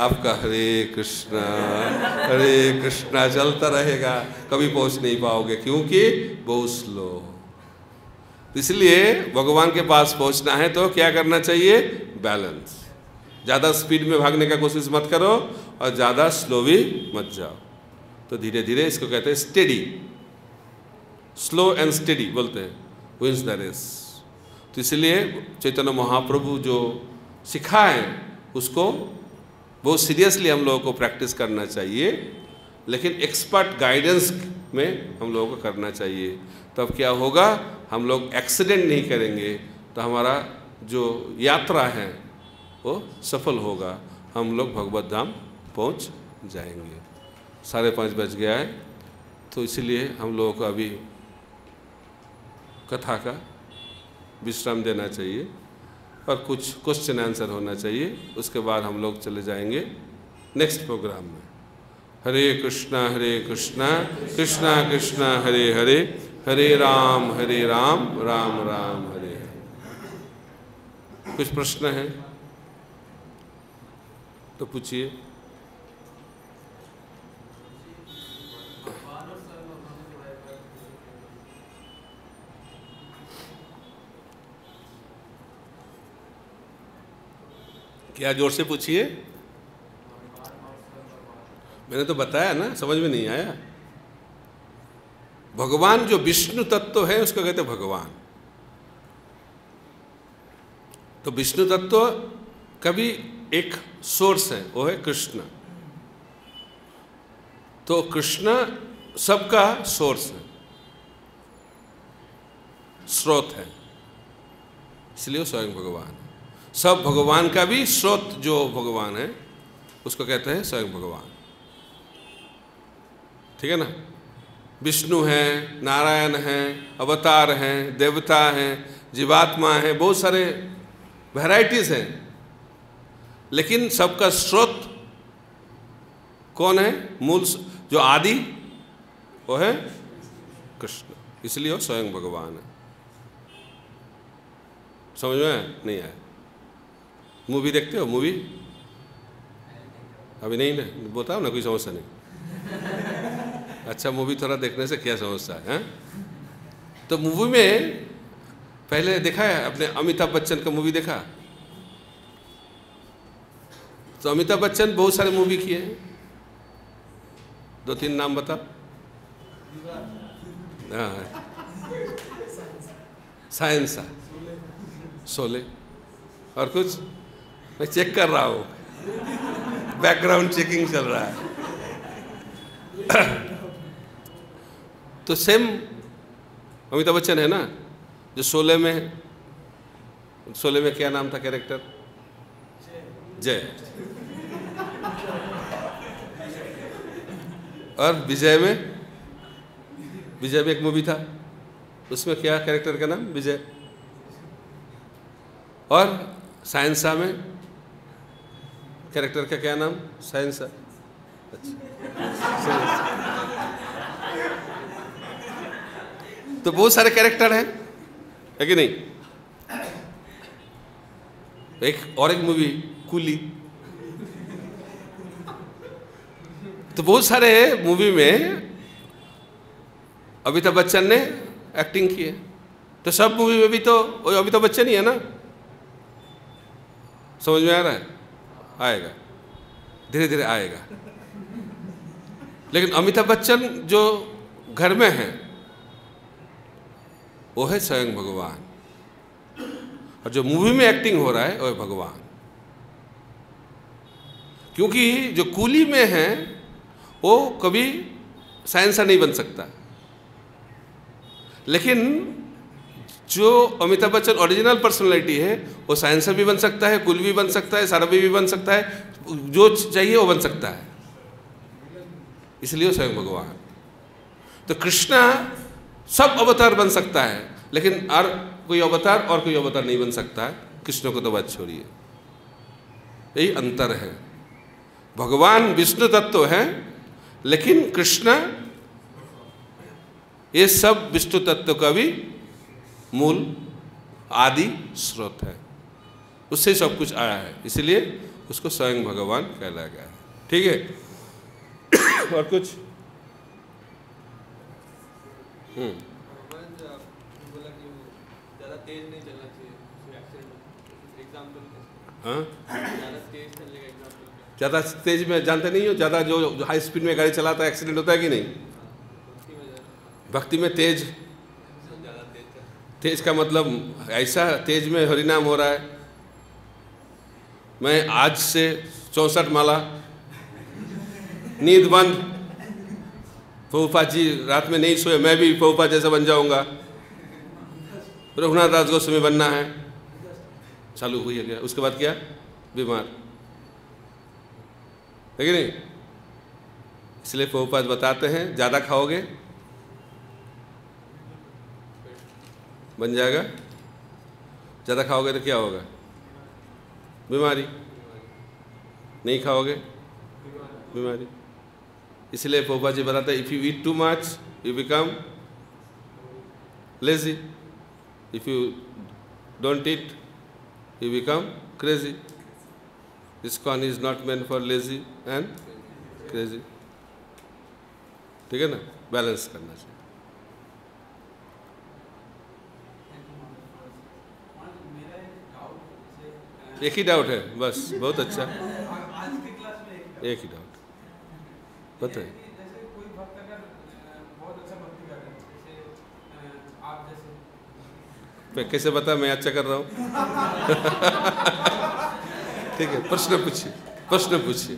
आपका हरे कृष्णा चलता रहेगा, कभी पहुंच नहीं पाओगे क्योंकि बहुत स्लो। इसलिए भगवान के पास पहुंचना है तो क्या करना चाहिए? बैलेंस। ज़्यादा स्पीड में भागने का कोशिश मत करो और ज़्यादा स्लो भी मत जाओ। तो धीरे धीरे, इसको कहते हैं स्टेडी, स्लो एंड स्टेडी बोलते हैं, विंस द रेस। तो इसलिए चैतन्य महाप्रभु जो सिखाए उसको बहुत सीरियसली हम लोगों को प्रैक्टिस करना चाहिए, लेकिन एक्सपर्ट गाइडेंस में हम लोगों को करना चाहिए। तब क्या होगा, हम लोग एक्सीडेंट नहीं करेंगे, तो हमारा जो यात्रा है वो सफल होगा, हम लोग भगवत धाम पहुँच जाएंगे। 5:30 बज गया है, तो इसलिए हम लोगों को अभी कथा का विश्राम देना चाहिए और कुछ क्वेश्चन आंसर होना चाहिए, उसके बाद हम लोग चले जाएंगे नेक्स्ट प्रोग्राम में। हरे कृष्णा कृष्णा कृष्णा हरे हरे, हरे राम राम राम हरे हरे। कुछ प्रश्न है तो पूछिए। क्या जोर से पूछिए, मैंने तो बताया ना, समझ में नहीं आया। भगवान जो विष्णु तत्व है उसको कहते भगवान। तो विष्णु तत्व का भी एक सोर्स है, वो है कृष्ण। तो कृष्ण सबका सोर्स है, स्रोत है, इसलिए स्वयं भगवान है। सब भगवान का भी स्रोत जो भगवान है उसको कहते हैं स्वयं भगवान। ठीक है ना, विष्णु हैं, नारायण हैं, अवतार हैं, देवता हैं, जीवात्मा हैं, बहुत सारे वैरायटीज हैं, लेकिन सबका स्रोत कौन है, मूल जो आदि वो है कृष्ण, इसलिए वो स्वयं भगवान है। समझ में नहीं आया। मूवी देखते हो? मूवी अभी नहीं ना, बताओ ना, कोई समस्या नहीं। अच्छा, मूवी थोड़ा देखने से क्या समस्या है? तो मूवी में पहले देखा है अपने अमिताभ बच्चन का मूवी देखा? तो अमिताभ बच्चन बहुत सारे मूवी किए हैं, 2-3 नाम बता। साइंस, शोले, और कुछ मैं चेक कर रहा हूँ, बैकग्राउंड चेकिंग चल रहा है। तो सेम अमिताभ बच्चन है ना, जो शोले में क्या नाम था कैरेक्टर? जय। और विजय में एक मूवी था, उसमें क्या कैरेक्टर का नाम? विजय। और साइंसा में कैरेक्टर का क्या नाम? साइंसा। अच्छा, तो बहुत सारे कैरेक्टर हैं, है कि नहीं? एक मूवी कुली। तो बहुत सारे मूवी में अमिताभ बच्चन ने एक्टिंग की है, तो सब मूवी में भी तो वही अमिताभ बच्चन ही है ना। समझ में आ रहा है? आएगा, धीरे धीरे आएगा। लेकिन अमिताभ बच्चन जो घर में है वो है स्वयं भगवान, और जो मूवी में एक्टिंग हो रहा है वो है भगवान। क्योंकि जो कूली में है वो कभी साइंसा नहीं बन सकता, लेकिन जो अमिताभ बच्चन ओरिजिनल पर्सनालिटी है वो साइंसर भी बन सकता है, कुल भी बन सकता है, सारवी भी बन सकता है, जो चाहिए वो बन सकता है, इसलिए वो स्वयं भगवान। तो कृष्णा सब अवतार बन सकता है, लेकिन और कोई अवतार नहीं बन सकता है, कृष्ण को तो बात छोड़िए। यही अंतर है। भगवान विष्णु तत्व है, लेकिन कृष्णा ये सब विष्णु तत्व का भी मूल आदि स्रोत है, उससे सब कुछ आया है, इसलिए उसको स्वयं भगवान कहलाया गया है। ठीक है। और कुछ? ज़्यादा तेज में जानते नहीं हो, ज़्यादा जो हाई स्पीड में गाड़ी चलाता है एक्सीडेंट होता है कि नहीं? भक्ति में तेज का मतलब ऐसा तेज में हरिनाम हो रहा है, मैं आज से 64 माला नींद बंद। पोपा जी रात में नहीं सोए, मैं भी पोपा जैसा बन जाऊंगा, रघुनाथ दास गोस्वामी बनना है। चालू हुई है क्या? उसके बाद क्या? बीमार है कि नहीं? इसलिए प्रभुपाद बताते हैं ज़्यादा खाओगे बन जाएगा, ज़्यादा खाओगे तो क्या होगा? बीमारी। नहीं खाओगे बीमारी। इसलिए प्रभुपाद जी बताते हैं if you eat too much you become lazy, if you don't eat you become crazy. This corn is not meant for lazy and crazy. ठीक है ना, बैलेंस करना चाहिए। एक ही डाउट है बस, बहुत अच्छा, एक ही डाउट बताए। मैं कैसे बता मैं अच्छा कर रहा हूँ? ठीक है, प्रश्न पूछिए, प्रश्न पूछिए।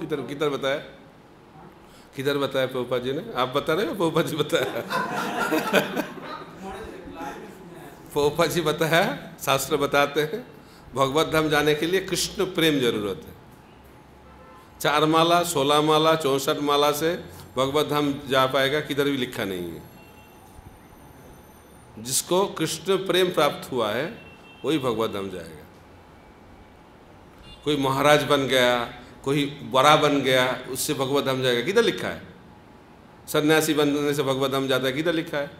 किधर किधर बताया? किधर बताया पोपा जी ने? आप बता रहे हो पोपा जी बताया? पोपा जी बताया, शास्त्र बताते हैं भगवत धाम जाने के लिए कृष्ण प्रेम जरूरत है। 4 माला, 16 माला, 64 माला से भगवत धाम जा पाएगा, किधर भी लिखा नहीं है। जिसको कृष्ण प्रेम प्राप्त हुआ है वही भगवत धाम जाएगा। कोई महाराज बन गया, कोई बड़ा बन गया, उससे भगवत धाम जाएगा, किधर लिखा है? सन्यासी बनने से भगवत धाम जाता है, किधर लिखा है?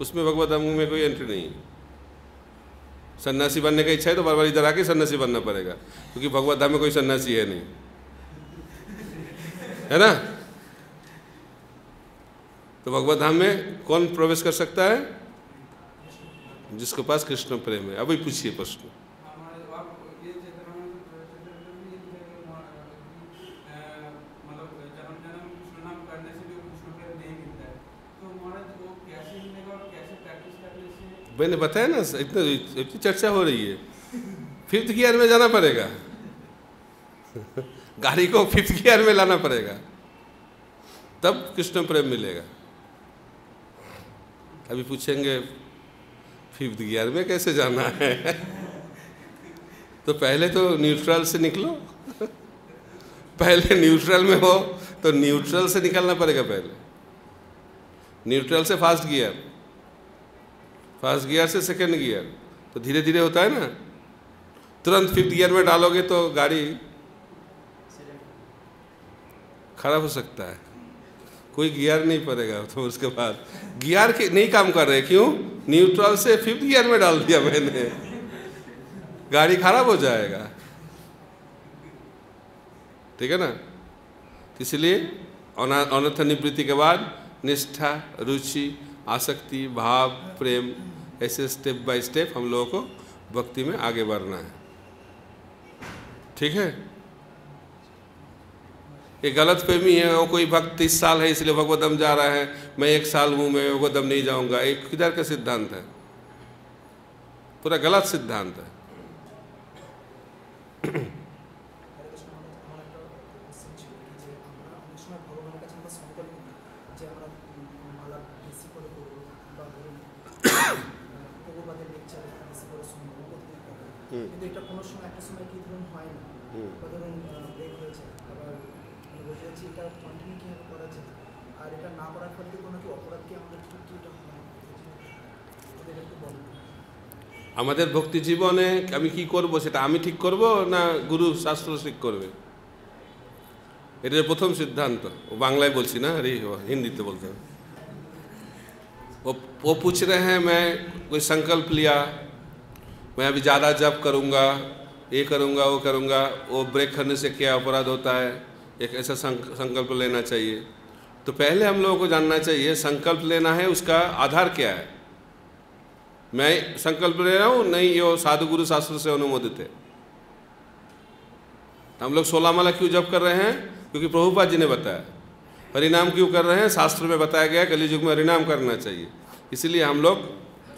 उसमें भगवत धाम में कोई एंट्री नहीं है। सन्यासी बनने का इच्छा है तो बार बार इधर आके सन्यासी बनना पड़ेगा, क्योंकि भगवत धाम में कोई सन्यासी है नहीं, है ना? तो भगवत धाम में कौन प्रवेश कर सकता है? जिसके पास कृष्ण प्रेम है। अभी पूछिए प्रश्न। मैंने बताया ना, इतनी चर्चा हो रही है, 5th गियर में जाना पड़ेगा, गाड़ी को 5th गियर में लाना पड़ेगा, तब कृष्ण प्रेम मिलेगा। अभी पूछेंगे 5th गियर में कैसे जाना है? तो पहले तो न्यूट्रल से निकलो। पहले न्यूट्रल में हो तो न्यूट्रल से निकलना पड़ेगा, पहले न्यूट्रल से फर्स्ट गियर, फर्स्ट गियर से सेकेंड गियर, तो धीरे धीरे होता है ना। तुरंत 5th गियर में डालोगे तो गाड़ी खराब हो सकता है, कोई गियर नहीं पड़ेगा। तो उसके बाद गियर के नहीं काम कर रहे, क्यों? न्यूट्रल से 5th गियर में डाल दिया मैंने, गाड़ी खराब हो जाएगा, ठीक है ना? इसलिए अनर्थ निवृत्ति के बाद निष्ठा, रुचि, आसक्ति, भाव, प्रेम, ऐसे स्टेप बाय स्टेप हम लोगों को भक्ति में आगे बढ़ना है, ठीक है? ये गलत फहमी है, वो कोई भक्त 30 साल है इसलिए भगवतम जा रहा है, मैं 1 साल हूँ मैं भगवतम नहीं जाऊँगा, एक किधर का सिद्धांत है? पूरा गलत सिद्धांत है। हमारे भक्ति जीवन में क्या मैं करब सेटा आमी ठीक करब ना गुरु शास्त्र ठीक करबे? एटा प्रथम सिद्धांत। बांग्लाय बोलছি না रे, हिंदीতে बोलते हैं। वो पूछ रहे हैं मैं कोई संकल्प लिया, मैं अभी ज़्यादा जप करूँगा, ये करूँगा वो करूँगा, वो ब्रेक करने से क्या अपराध होता है? एक ऐसा संकल्प लेना चाहिए। तो पहले हम लोगों को जानना चाहिए संकल्प लेना है उसका आधार क्या है। मैं संकल्प ले रहा हूँ नहीं, यो साधु गुरु शास्त्र से अनुमोदित है। हम लोग 16 माला क्यों जप कर रहे हैं? क्योंकि प्रभुपाद जी ने बताया। हरिनाम क्यों कर रहे हैं? शास्त्र में बताया गया कलियुग में हरिनाम करना चाहिए, इसलिए हम लोग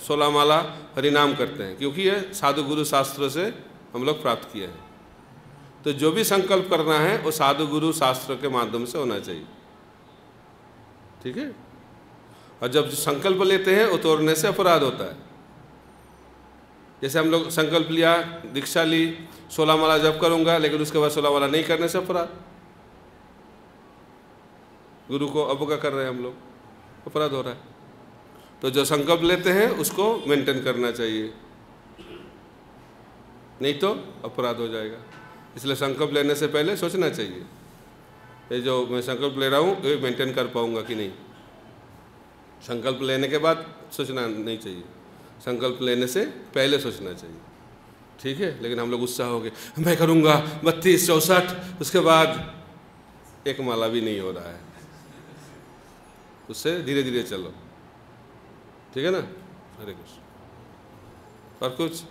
16 माला हरिनाम करते हैं, क्योंकि ये साधु गुरु शास्त्र से हम लोग प्राप्त किए हैं। तो जो भी संकल्प करना है वो साधु गुरु शास्त्र के माध्यम से होना चाहिए, ठीक है। और जब संकल्प लेते हैं वो तोड़ने से अपराध होता है। जैसे हम लोग संकल्प लिया, दीक्षा ली, 16 माला जप करूंगा, लेकिन उसके बाद 16 माला नहीं करने से अपराध, गुरु को अवज्ञा कर रहे हैं हम लोग, अपराध हो रहा है। तो जो संकल्प लेते हैं उसको मेंटेन करना चाहिए, नहीं तो अपराध हो जाएगा। इसलिए संकल्प लेने से पहले सोचना चाहिए, ये जो मैं संकल्प ले रहा हूँ ये मेंटेन कर पाऊँगा कि नहीं। संकल्प लेने के बाद सोचना नहीं चाहिए, संकल्प लेने से पहले सोचना चाहिए, ठीक है। लेकिन हम लोग उत्साह हो गए, मैं करूँगा 32, 64, उसके बाद एक माला भी नहीं हो रहा है, उससे धीरे धीरे चलो, ठीक है ना। हरे कृष्ण। और कुछ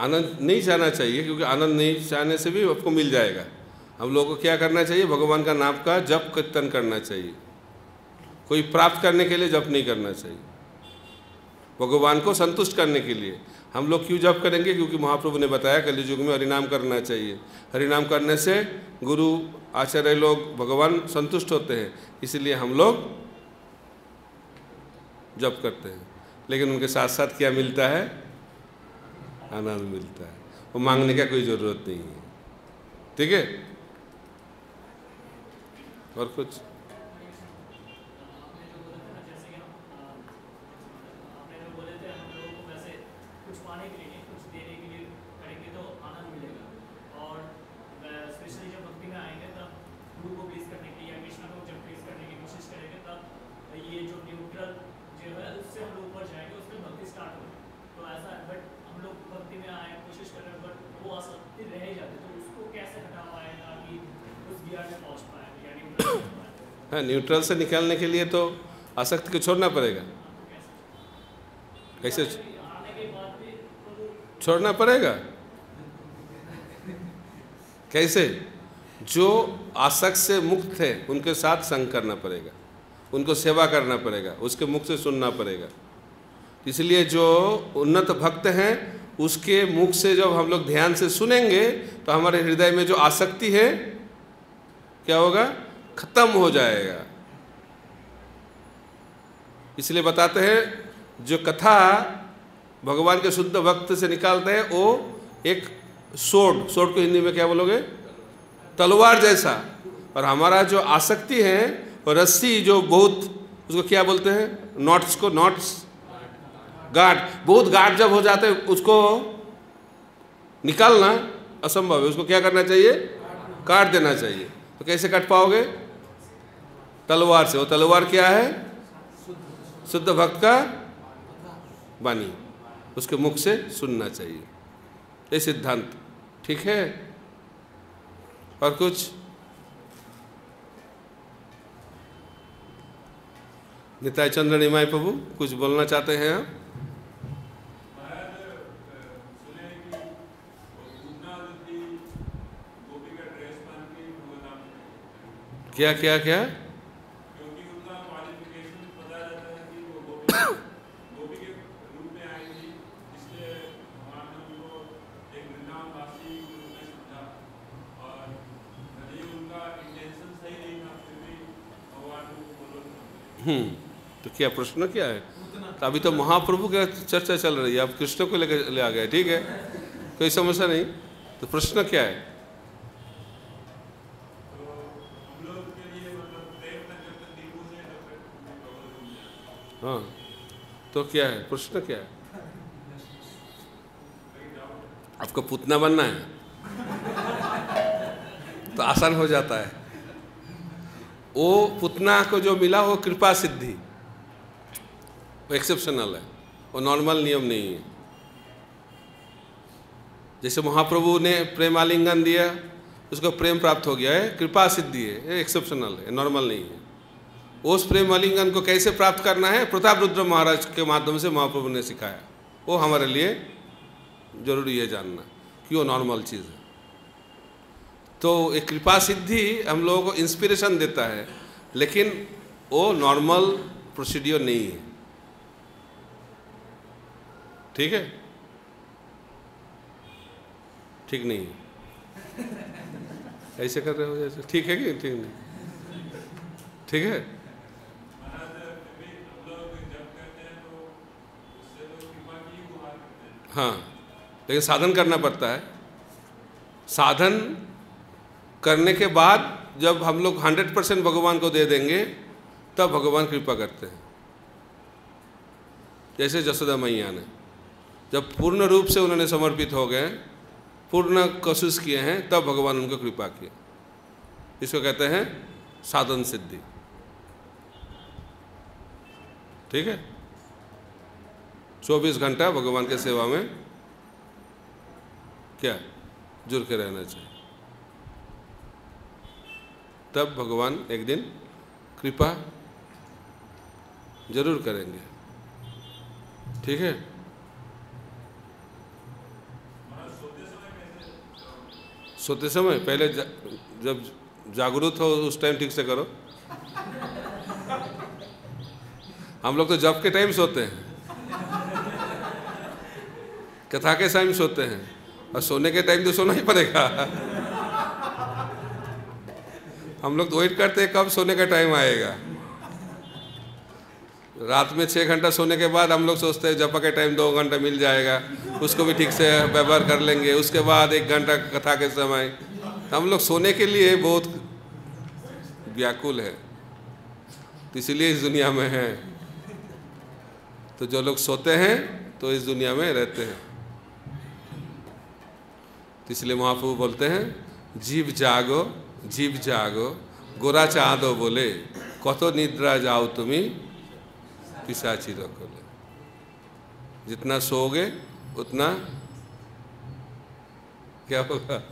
आनंद नहीं चाहना चाहिए, क्योंकि आनंद नहीं चाहने से भी आपको मिल जाएगा। हम लोगों को क्या करना चाहिए? भगवान का नाम का जप कीर्तन करना चाहिए, कोई प्राप्त करने के लिए जप नहीं करना चाहिए। भगवान को संतुष्ट करने के लिए हम लोग क्यों जप करेंगे? क्योंकि महाप्रभु ने बताया कलियुग में हरिनाम करना चाहिए। हरिनाम करने से गुरु आचार्य लोग भगवान संतुष्ट होते हैं, इसलिए हम लोग जप करते हैं। लेकिन उनके साथ साथ क्या मिलता है? आनंद मिलता है, वो मांगने का कोई ज़रूरत नहीं है, ठीक है। और कुछ है? न्यूट्रल से निकालने के लिए तो आसक्ति को छोड़ना पड़ेगा। कैसे छोड़ना पड़ेगा? कैसे? जो आसक्त से मुक्त है उनके साथ संग करना पड़ेगा, उनको सेवा करना पड़ेगा, उसके मुख से सुनना पड़ेगा। इसलिए जो उन्नत भक्त हैं उसके मुख से जब हम लोग ध्यान से सुनेंगे तो हमारे हृदय में जो आसक्ति है क्या होगा? खत्म हो जाएगा। इसलिए बताते हैं जो कथा भगवान के शुद्ध भक्त से निकालते हैं वो एक सोड को हिंदी में क्या बोलोगे? तलवार जैसा। और हमारा जो आसक्ति है और रस्सी जो बहुत, उसको क्या बोलते हैं? नॉट्स को, नॉट्स गार्ड, बहुत गार्ड जब हो जाते हैं उसको निकालना असंभव है। उसको क्या करना चाहिए? काट देना चाहिए। तो कैसे काट पाओगे? तलवार से। वो तलवार क्या है? शुद्ध भक्त का वाणी, उसके मुख से सुनना चाहिए, ये सिद्धांत, ठीक है। और कुछ? निताय चंद्र निमाय प्रभु कुछ बोलना चाहते हैं आप? क्या क्या क्या? क्योंकि उनका क्वालिफिकेशन पता रहता है कि वो गोपी के रूप में आएंगी, इसलिए भगवान को एक वृंदावनवासी के रूप में समझा। और यदि उनका इंटेंशन सही नहीं था फिर भी भगवान को फॉलो करते। तो क्या प्रश्न क्या है? अभी तो महाप्रभु का चर्चा चल रही है, आप कृष्ण को ले आ गए, ठीक है, कोई समस्या नहीं। तो प्रश्न क्या है? हाँ, तो क्या है प्रश्न? क्या है? आपको पूतना बनना है तो आसान हो जाता है। वो पूतना को जो मिला वो कृपा सिद्धि, वो एक्सेप्शनल है, वो नॉर्मल नियम नहीं है। जैसे महाप्रभु ने प्रेम आलिंगन दिया, उसको प्रेम प्राप्त हो गया है, कृपा सिद्धि है, ये एक्सेप्शनल है, नॉर्मल नहीं है। उस प्रेम आलिंगन को कैसे प्राप्त करना है प्रताप रुद्र महाराज के माध्यम से महाप्रभु ने सिखाया, वो हमारे लिए जरूरी है जानना कि वो नॉर्मल चीज़ है। तो एक कृपा सिद्धि हम लोगों को इंस्पिरेशन देता है, लेकिन वो नॉर्मल प्रोसीड्योर नहीं है, ठीक है, ठीक नहीं है। ऐसे कर रहे हो जैसे ठीक है कि ठीक नहीं, ठीक है। हाँ, लेकिन साधन करना पड़ता है। साधन करने के बाद जब हम लोग 100% भगवान को दे देंगे तब भगवान कृपा करते हैं। जैसे जसोदा मैया ने जब पूर्ण रूप से उन्होंने समर्पित हो गए, पूर्ण कोशिश किए हैं, तब भगवान उनको कृपा किए। इसको कहते हैं साधन सिद्धि, ठीक है। 24 घंटा भगवान के सेवा में क्या जुड़ के रहना चाहिए, तब भगवान एक दिन कृपा जरूर करेंगे, ठीक है। सोते समय पहले जब जागरूक हो उस टाइम ठीक से करो। हम लोग तो जप के टाइम सोते हैं, कथा के टाइम सोते हैं, और सोने के टाइम तो सोना ही पड़ेगा। हम लोग तो वेट करते हैं कब सोने का टाइम आएगा। रात में 6 घंटा सोने के बाद हम लोग सोचते हैं जपा के टाइम 2 घंटा मिल जाएगा, उसको भी ठीक से व्यवहार कर लेंगे, उसके बाद 1 घंटा कथा के समय। हम लोग सोने के लिए बहुत व्याकुल है, तो इसीलिए इस दुनिया में हैं। तो जो लोग सोते हैं तो इस दुनिया में रहते हैं। तो इसलिए महाप्रभु बोलते हैं, जीव जागो गोरा चाँदो बोले कत निद्रा जाओ तुम्हें पिशाची रखोले। जितना सोओगे उतना क्या होगा,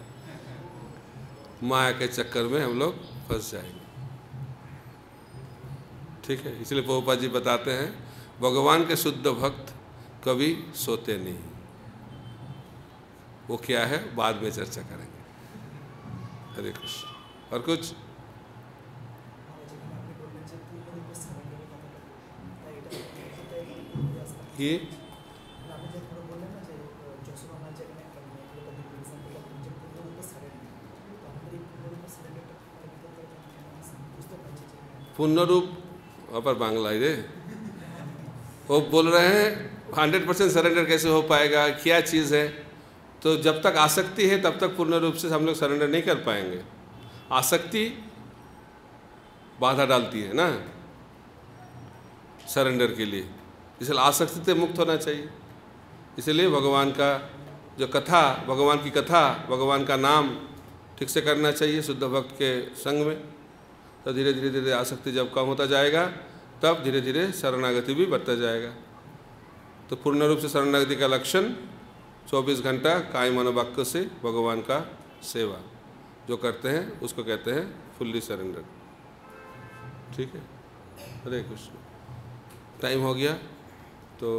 माया के चक्कर में हम लोग फंस जाएंगे, ठीक है। इसलिए प्रभुपाद जी बताते हैं, भगवान के शुद्ध भक्त कभी सोते नहीं। वो क्या है बाद में चर्चा करेंगे। हरे कृष्ण। और कुछ ये पूर्ण रूप पर बांग्ला रे वो बोल रहे हैं 100% सरेंडर कैसे हो पाएगा, क्या चीज़ है। तो जब तक आसक्ति है तब तक पूर्ण रूप से हम लोग सरेंडर नहीं कर पाएंगे। आसक्ति बाधा डालती है ना सरेंडर के लिए, इसलिए आसक्ति से मुक्त होना चाहिए। इसलिए भगवान का जो कथा, भगवान की कथा, भगवान का नाम ठीक से करना चाहिए शुद्ध भक्त के संग में। तो धीरे धीरे धीरे आसक्ति जब कम होता जाएगा तब धीरे धीरे शरणागति भी बढ़ता जाएगा। तो पूर्ण रूप से शरणागति का लक्षण 24 घंटा काय मनोवाक्य से भगवान का सेवा जो करते हैं उसको कहते हैं फुल्ली सरेंडर, ठीक है। हरे कृष्ण। टाइम हो गया, तो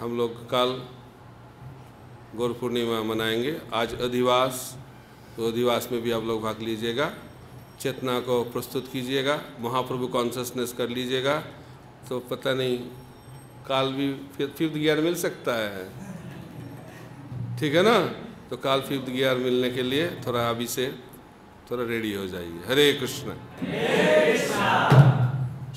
हम लोग कल गौर पूर्णिमा मनाएंगे। आज अधिवास, तो अधिवास में भी आप लोग भाग लीजिएगा, चेतना को प्रस्तुत कीजिएगा, महाप्रभु कॉन्शसनेस कर लीजिएगा। तो पता नहीं काल भी फिफ्थ गियर मिल सकता है, ठीक है ना। तो काल 5th गियर मिलने के लिए थोड़ा अभी से थोड़ा रेडी हो जाइए। हरे कृष्ण।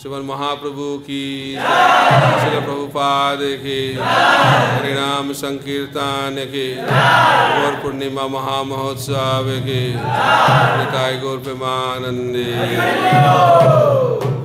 श्रीमद महाप्रभु की श्री प्रभुपाद की हरिनाम संकीर्तन की गौर पूर्णिमा महामहोत्सव की निताय गौर प्रेमानंदे।